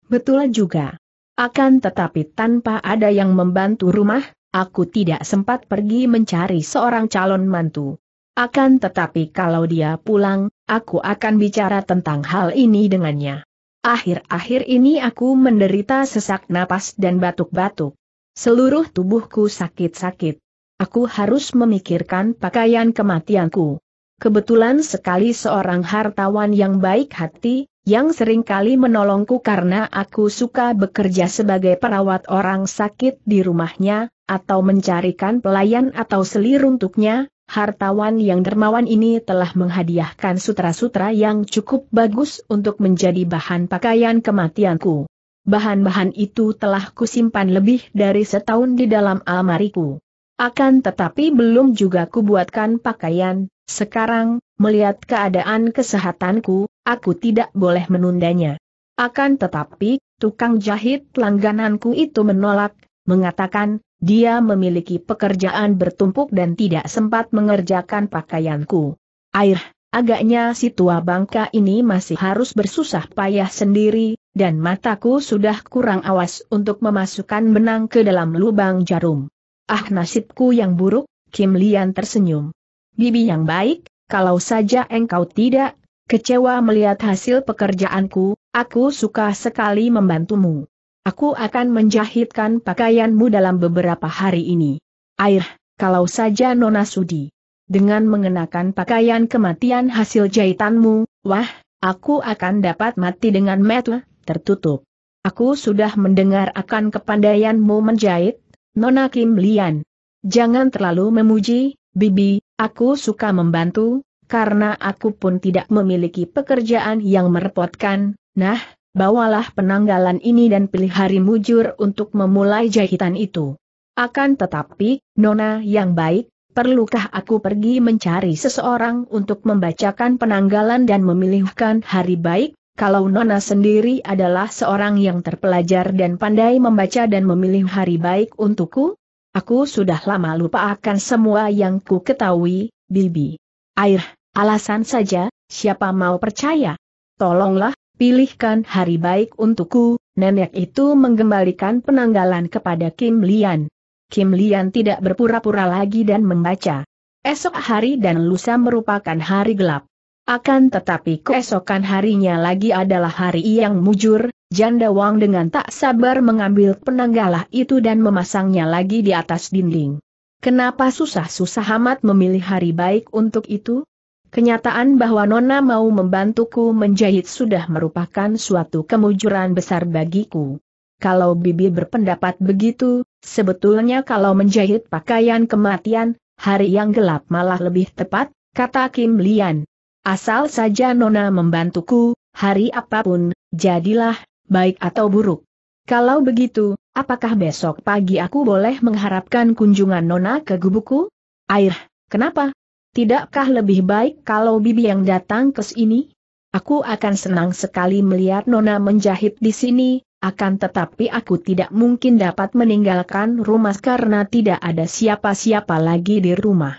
"Betul juga. Akan tetapi tanpa ada yang membantu rumah, aku tidak sempat pergi mencari seorang calon mantu. Akan tetapi kalau dia pulang, aku akan bicara tentang hal ini dengannya. Akhir-akhir ini aku menderita sesak napas dan batuk-batuk. Seluruh tubuhku sakit-sakit. Aku harus memikirkan pakaian kematianku. Kebetulan sekali seorang hartawan yang baik hati, yang seringkali menolongku karena aku suka bekerja sebagai perawat orang sakit di rumahnya, atau mencarikan pelayan atau seliruntuknya, hartawan yang dermawan ini telah menghadiahkan sutra-sutra yang cukup bagus untuk menjadi bahan pakaian kematianku. Bahan-bahan itu telah kusimpan lebih dari setahun di dalam almariku. Akan tetapi belum juga kubuatkan pakaian. Sekarang, melihat keadaan kesehatanku, aku tidak boleh menundanya. Akan tetapi, tukang jahit langgananku itu menolak, mengatakan, dia memiliki pekerjaan bertumpuk dan tidak sempat mengerjakan pakaianku." "Air, agaknya si tua bangka ini masih harus bersusah payah sendiri, dan mataku sudah kurang awas untuk memasukkan benang ke dalam lubang jarum." "Ah, nasibku yang buruk," Kim Lian tersenyum. "Bibi yang baik, kalau saja engkau tidak kecewa melihat hasil pekerjaanku, aku suka sekali membantumu. Aku akan menjahitkan pakaianmu dalam beberapa hari ini. Air, kalau saja Nona sudi. Dengan mengenakan pakaian kematian hasil jahitanmu, wah, aku akan dapat mati dengan mata tertutup. Aku sudah mendengar akan kepandaianmu menjahit, Nona Kim Lian. Jangan terlalu memuji, Bibi. Aku suka membantu, karena aku pun tidak memiliki pekerjaan yang merepotkan. Nah, bawalah penanggalan ini dan pilih hari mujur untuk memulai jahitan itu." "Akan tetapi, Nona yang baik, perlukah aku pergi mencari seseorang untuk membacakan penanggalan dan memilihkan hari baik, kalau Nona sendiri adalah seorang yang terpelajar dan pandai membaca dan memilih hari baik untukku? Aku sudah lama lupa akan semua yang ku ketahui, Bibi." "Air, alasan saja, siapa mau percaya? Tolonglah, pilihkan hari baik untukku." Nenek itu menggembalikan penanggalan kepada Kim Lian. Kim Lian tidak berpura-pura lagi dan membaca. Esok hari dan lusa merupakan hari gelap. Akan tetapi keesokan harinya lagi adalah hari yang mujur. Janda Wang dengan tak sabar mengambil penanggalah itu dan memasangnya lagi di atas dinding. Kenapa susah-susah amat memilih hari baik untuk itu? Kenyataan bahwa Nona mau membantuku menjahit sudah merupakan suatu kemujuran besar bagiku. Kalau Bibi berpendapat begitu, sebetulnya kalau menjahit pakaian kematian, hari yang gelap malah lebih tepat, kata Kim Lian. Asal saja Nona membantuku, hari apapun, jadilah, baik atau buruk. Kalau begitu, apakah besok pagi aku boleh mengharapkan kunjungan Nona ke gubukku? Air, kenapa? Tidakkah lebih baik kalau Bibi yang datang ke sini? Aku akan senang sekali melihat Nona menjahit di sini, akan tetapi aku tidak mungkin dapat meninggalkan rumah karena tidak ada siapa-siapa lagi di rumah.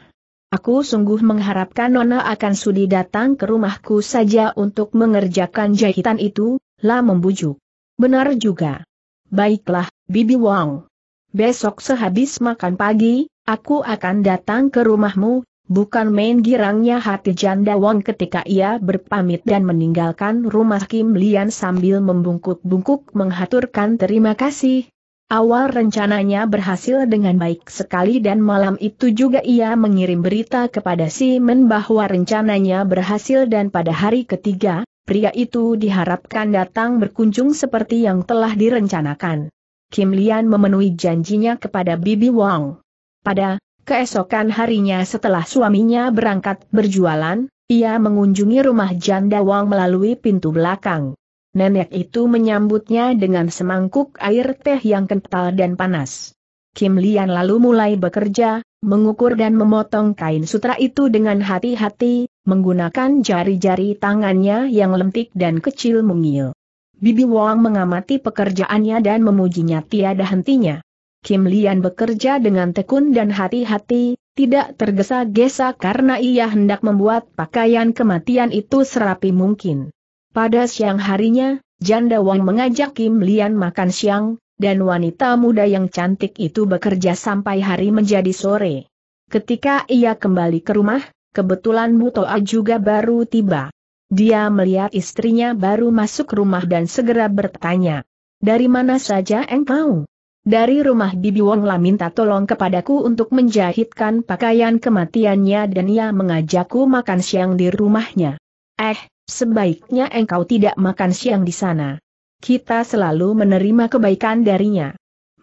Aku sungguh mengharapkan Nona akan sudi datang ke rumahku saja untuk mengerjakan jahitan itu, lah membujuk. Benar juga. Baiklah, Bibi Wang. Besok sehabis makan pagi, aku akan datang ke rumahmu. Bukan main girangnya hati Janda Wang ketika ia berpamit dan meninggalkan rumah Kim Lian sambil membungkuk-bungkuk menghaturkan terima kasih. Awal rencananya berhasil dengan baik sekali dan malam itu juga ia mengirim berita kepada Simon bahwa rencananya berhasil dan pada hari ketiga, pria itu diharapkan datang berkunjung seperti yang telah direncanakan. Kim Lian memenuhi janjinya kepada Bibi Wang. Pada keesokan harinya setelah suaminya berangkat berjualan, ia mengunjungi rumah Janda Wang melalui pintu belakang. Nenek itu menyambutnya dengan semangkuk air teh yang kental dan panas. Kim Lian lalu mulai bekerja, mengukur dan memotong kain sutra itu dengan hati-hati, menggunakan jari-jari tangannya yang lentik dan kecil mungil. Bibi Wang mengamati pekerjaannya dan memujinya tiada hentinya. Kim Lian bekerja dengan tekun dan hati-hati, tidak tergesa-gesa karena ia hendak membuat pakaian kematian itu serapi mungkin. Pada siang harinya, Janda Wang mengajak Kim Lian makan siang, dan wanita muda yang cantik itu bekerja sampai hari menjadi sore. Ketika ia kembali ke rumah, kebetulan Bu Toa juga baru tiba. Dia melihat istrinya baru masuk rumah dan segera bertanya, "Dari mana saja engkau?" "Dari rumah Bibi Wang, lah minta tolong kepadaku untuk menjahitkan pakaian kematiannya dan ia mengajakku makan siang di rumahnya." "Eh, sebaiknya engkau tidak makan siang di sana. Kita selalu menerima kebaikan darinya.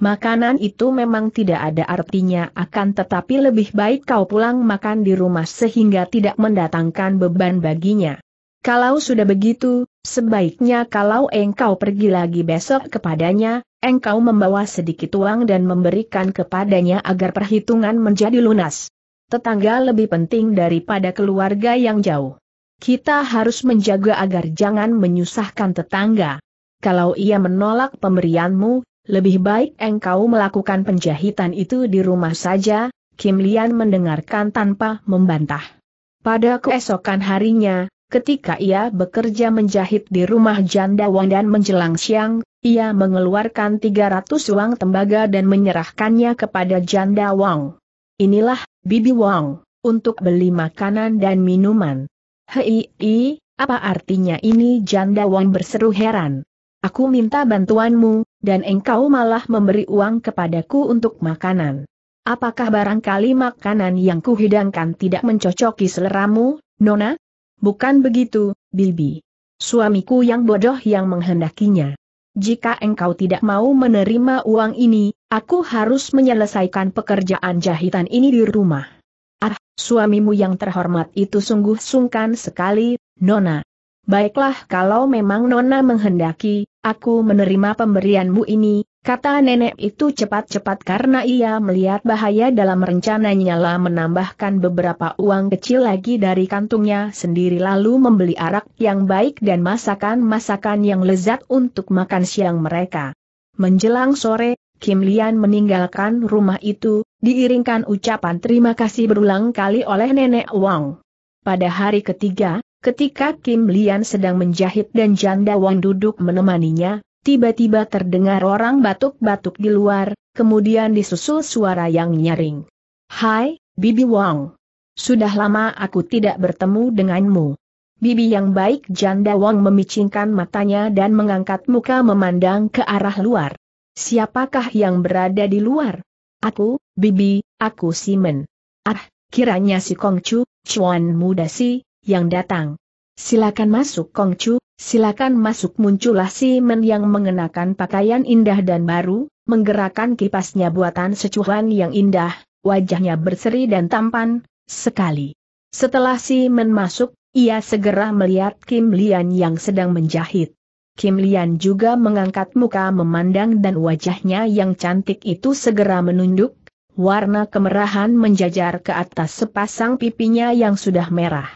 Makanan itu memang tidak ada artinya, akan tetapi lebih baik kau pulang makan di rumah sehingga tidak mendatangkan beban baginya. Kalau sudah begitu, sebaiknya kalau engkau pergi lagi besok kepadanya, engkau membawa sedikit uang dan memberikan kepadanya agar perhitungan menjadi lunas. Tetangga lebih penting daripada keluarga yang jauh. Kita harus menjaga agar jangan menyusahkan tetangga. Kalau ia menolak pemberianmu, lebih baik engkau melakukan penjahitan itu di rumah saja." Kim Lian mendengarkan tanpa membantah. Pada keesokan harinya, ketika ia bekerja menjahit di rumah Janda Wang dan menjelang siang, ia mengeluarkan tiga ratus uang tembaga dan menyerahkannya kepada Janda Wang. "Inilah, Bibi Wang, untuk beli makanan dan minuman." "Hei, apa artinya ini?" Janda Wang berseru heran. "Aku minta bantuanmu, dan engkau malah memberi uang kepadaku untuk makanan. Apakah barangkali makanan yang kuhidangkan tidak mencocoki seleramu, Nona?" "Bukan begitu, Bibi. Suamiku yang bodoh yang menghendakinya. Jika engkau tidak mau menerima uang ini, aku harus menyelesaikan pekerjaan jahitan ini di rumah." "Ah, suamimu yang terhormat itu sungguh sungkan sekali, Nona. Baiklah, kalau memang Nona menghendaki, aku menerima pemberianmu ini," kata nenek itu cepat-cepat karena ia melihat bahaya dalam rencananya, lah menambahkan beberapa uang kecil lagi dari kantungnya sendiri lalu membeli arak yang baik dan masakan-masakan yang lezat untuk makan siang mereka. Menjelang sore, Kim Lian meninggalkan rumah itu, diiringkan ucapan terima kasih berulang kali oleh nenek Wang. Pada hari ketiga, ketika Kim Lian sedang menjahit dan Janda Wang duduk menemaninya, tiba-tiba terdengar orang batuk-batuk di luar, kemudian disusul suara yang nyaring. "Hai, Bibi Wang. Sudah lama aku tidak bertemu denganmu." "Bibi yang baik." Janda Wang memicingkan matanya dan mengangkat muka memandang ke arah luar. "Siapakah yang berada di luar?" Aku, Bibi, aku Simon. Ah, kiranya si Kong Chu, cuan muda si, yang datang. Silakan masuk Kong Chu, silakan masuk. Muncullah Simon yang mengenakan pakaian indah dan baru, menggerakkan kipasnya buatan secuhan yang indah, wajahnya berseri dan tampan sekali. Setelah Simon masuk, ia segera melihat Kim Lian yang sedang menjahit. Kim Lian juga mengangkat muka memandang dan wajahnya yang cantik itu segera menunduk, warna kemerahan menjajar ke atas sepasang pipinya yang sudah merah.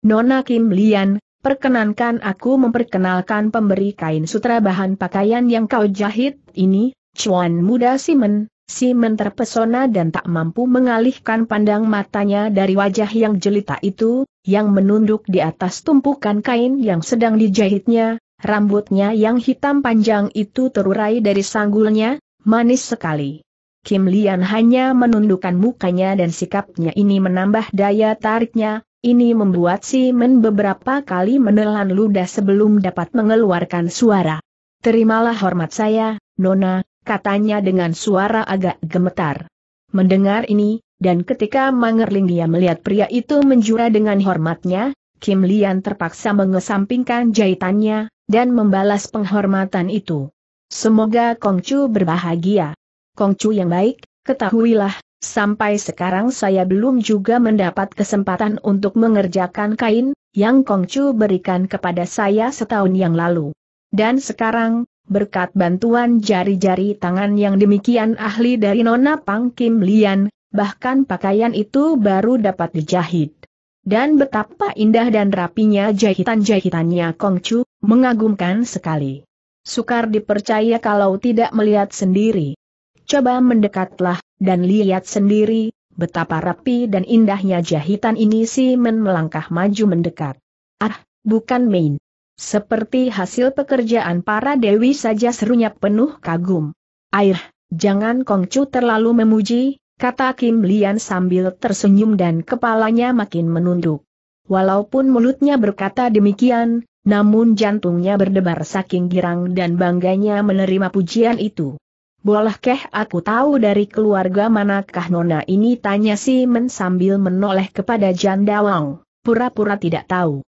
Nona Kim Lian, perkenankan aku memperkenalkan pemberi kain sutra bahan pakaian yang kau jahit ini, cuan muda Simon. Simon terpesona dan tak mampu mengalihkan pandang matanya dari wajah yang jelita itu, yang menunduk di atas tumpukan kain yang sedang dijahitnya, rambutnya yang hitam panjang itu terurai dari sanggulnya, manis sekali. Kim Lian hanya menundukkan mukanya dan sikapnya ini menambah daya tariknya, ini membuat Simon beberapa kali menelan ludah sebelum dapat mengeluarkan suara. Terimalah hormat saya, Nona, katanya dengan suara agak gemetar. Mendengar ini, dan ketika mengerling dia melihat pria itu menjura dengan hormatnya, Kim Lian terpaksa mengesampingkan jahitannya, dan membalas penghormatan itu. Semoga Kong Chu berbahagia. Kong Chu yang baik, ketahuilah, sampai sekarang saya belum juga mendapat kesempatan untuk mengerjakan kain, yang Kong Chu berikan kepada saya setahun yang lalu. Dan sekarang, berkat bantuan jari-jari tangan yang demikian ahli dari Nona Pang Kim Lian, bahkan pakaian itu baru dapat dijahit. Dan betapa indah dan rapinya jahitan-jahitannya Kong Chu, mengagumkan sekali. Sukar dipercaya kalau tidak melihat sendiri. Coba mendekatlah, dan lihat sendiri, betapa rapi dan indahnya jahitan ini. Simon melangkah maju mendekat. Ah, bukan main. Seperti hasil pekerjaan para dewi saja, serunya penuh kagum. Air, jangan Kong Chu terlalu memuji, kata Kim Lian sambil tersenyum dan kepalanya makin menunduk. Walaupun mulutnya berkata demikian, namun jantungnya berdebar saking girang dan bangganya menerima pujian itu. Bolehkah aku tahu dari keluarga manakah Nona ini? Tanya Simon sambil menoleh kepada Janda Wang, pura-pura tidak tahu.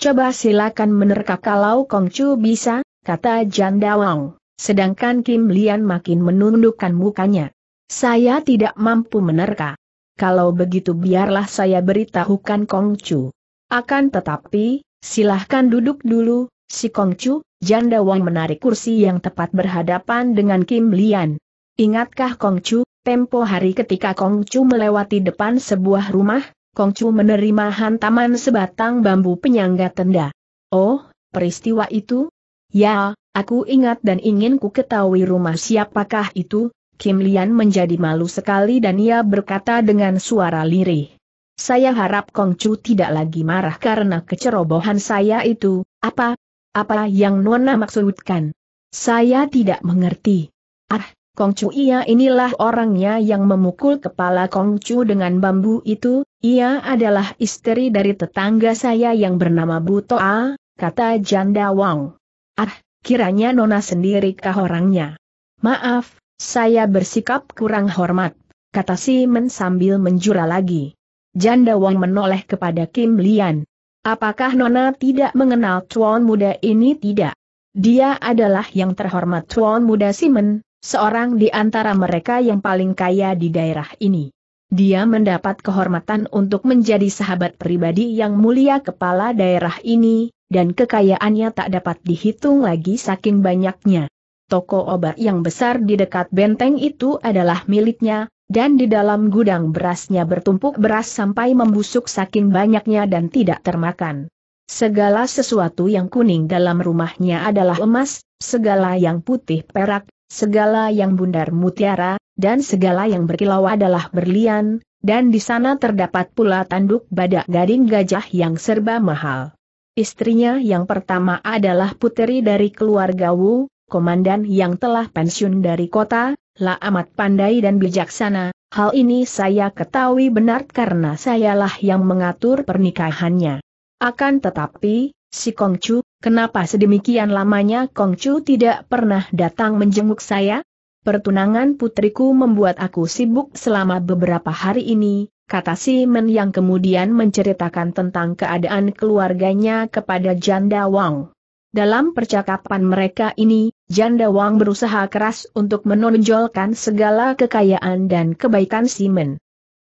Coba silakan menerka kalau Kong Chu bisa, kata Janda Wang, sedangkan Kim Lian makin menundukkan mukanya. Saya tidak mampu menerka. Kalau begitu biarlah saya beritahukan Kong Chu. Akan tetapi, silahkan duduk dulu, si Kong Chu. Janda Wang menarik kursi yang tepat berhadapan dengan Kim Lian. Ingatkah Kong Chu, tempo hari ketika Kong Chu melewati depan sebuah rumah? Kong Chu menerima hantaman sebatang bambu penyangga tenda. Oh, peristiwa itu? Ya, aku ingat dan ingin ku ketahui rumah siapakah itu. Kim Lian menjadi malu sekali dan ia berkata dengan suara lirih. Saya harap Kong Chu tidak lagi marah karena kecerobohan saya itu. Apa? Apa yang Nona maksudkan? Saya tidak mengerti. Ah, Kong Chu, ia inilah orangnya yang memukul kepala Kong Chu dengan bambu itu. Ia adalah istri dari tetangga saya yang bernama Bu Toa, kata Janda Wang. Ah, kiranya Nona sendirikah orangnya? Maaf, saya bersikap kurang hormat, kata Simon sambil menjura lagi. Janda Wang menoleh kepada Kim Lian. Apakah Nona tidak mengenal tuan muda ini? Tidak. Dia adalah yang terhormat tuan muda Simon, seorang di antara mereka yang paling kaya di daerah ini. Dia mendapat kehormatan untuk menjadi sahabat pribadi yang mulia kepala daerah ini, dan kekayaannya tak dapat dihitung lagi saking banyaknya. Toko obat yang besar di dekat benteng itu adalah miliknya, dan di dalam gudang berasnya bertumpuk beras sampai membusuk saking banyaknya dan tidak termakan. Segala sesuatu yang kuning dalam rumahnya adalah emas, segala yang putih perak, segala yang bundar mutiara, dan segala yang berkilau adalah berlian, dan di sana terdapat pula tanduk badak gading gajah yang serba mahal. Istrinya yang pertama adalah puteri dari keluarga Wu, komandan yang telah pensiun dari kota, lah amat pandai dan bijaksana. Hal ini saya ketahui benar karena sayalah yang mengatur pernikahannya. Akan tetapi, si Kong Chu, kenapa sedemikian lamanya Kong Chu tidak pernah datang menjenguk saya? "Pertunangan putriku membuat aku sibuk selama beberapa hari ini," kata Simon yang kemudian menceritakan tentang keadaan keluarganya kepada Janda Wang. Dalam percakapan mereka ini, Janda Wang berusaha keras untuk menonjolkan segala kekayaan dan kebaikan Simon.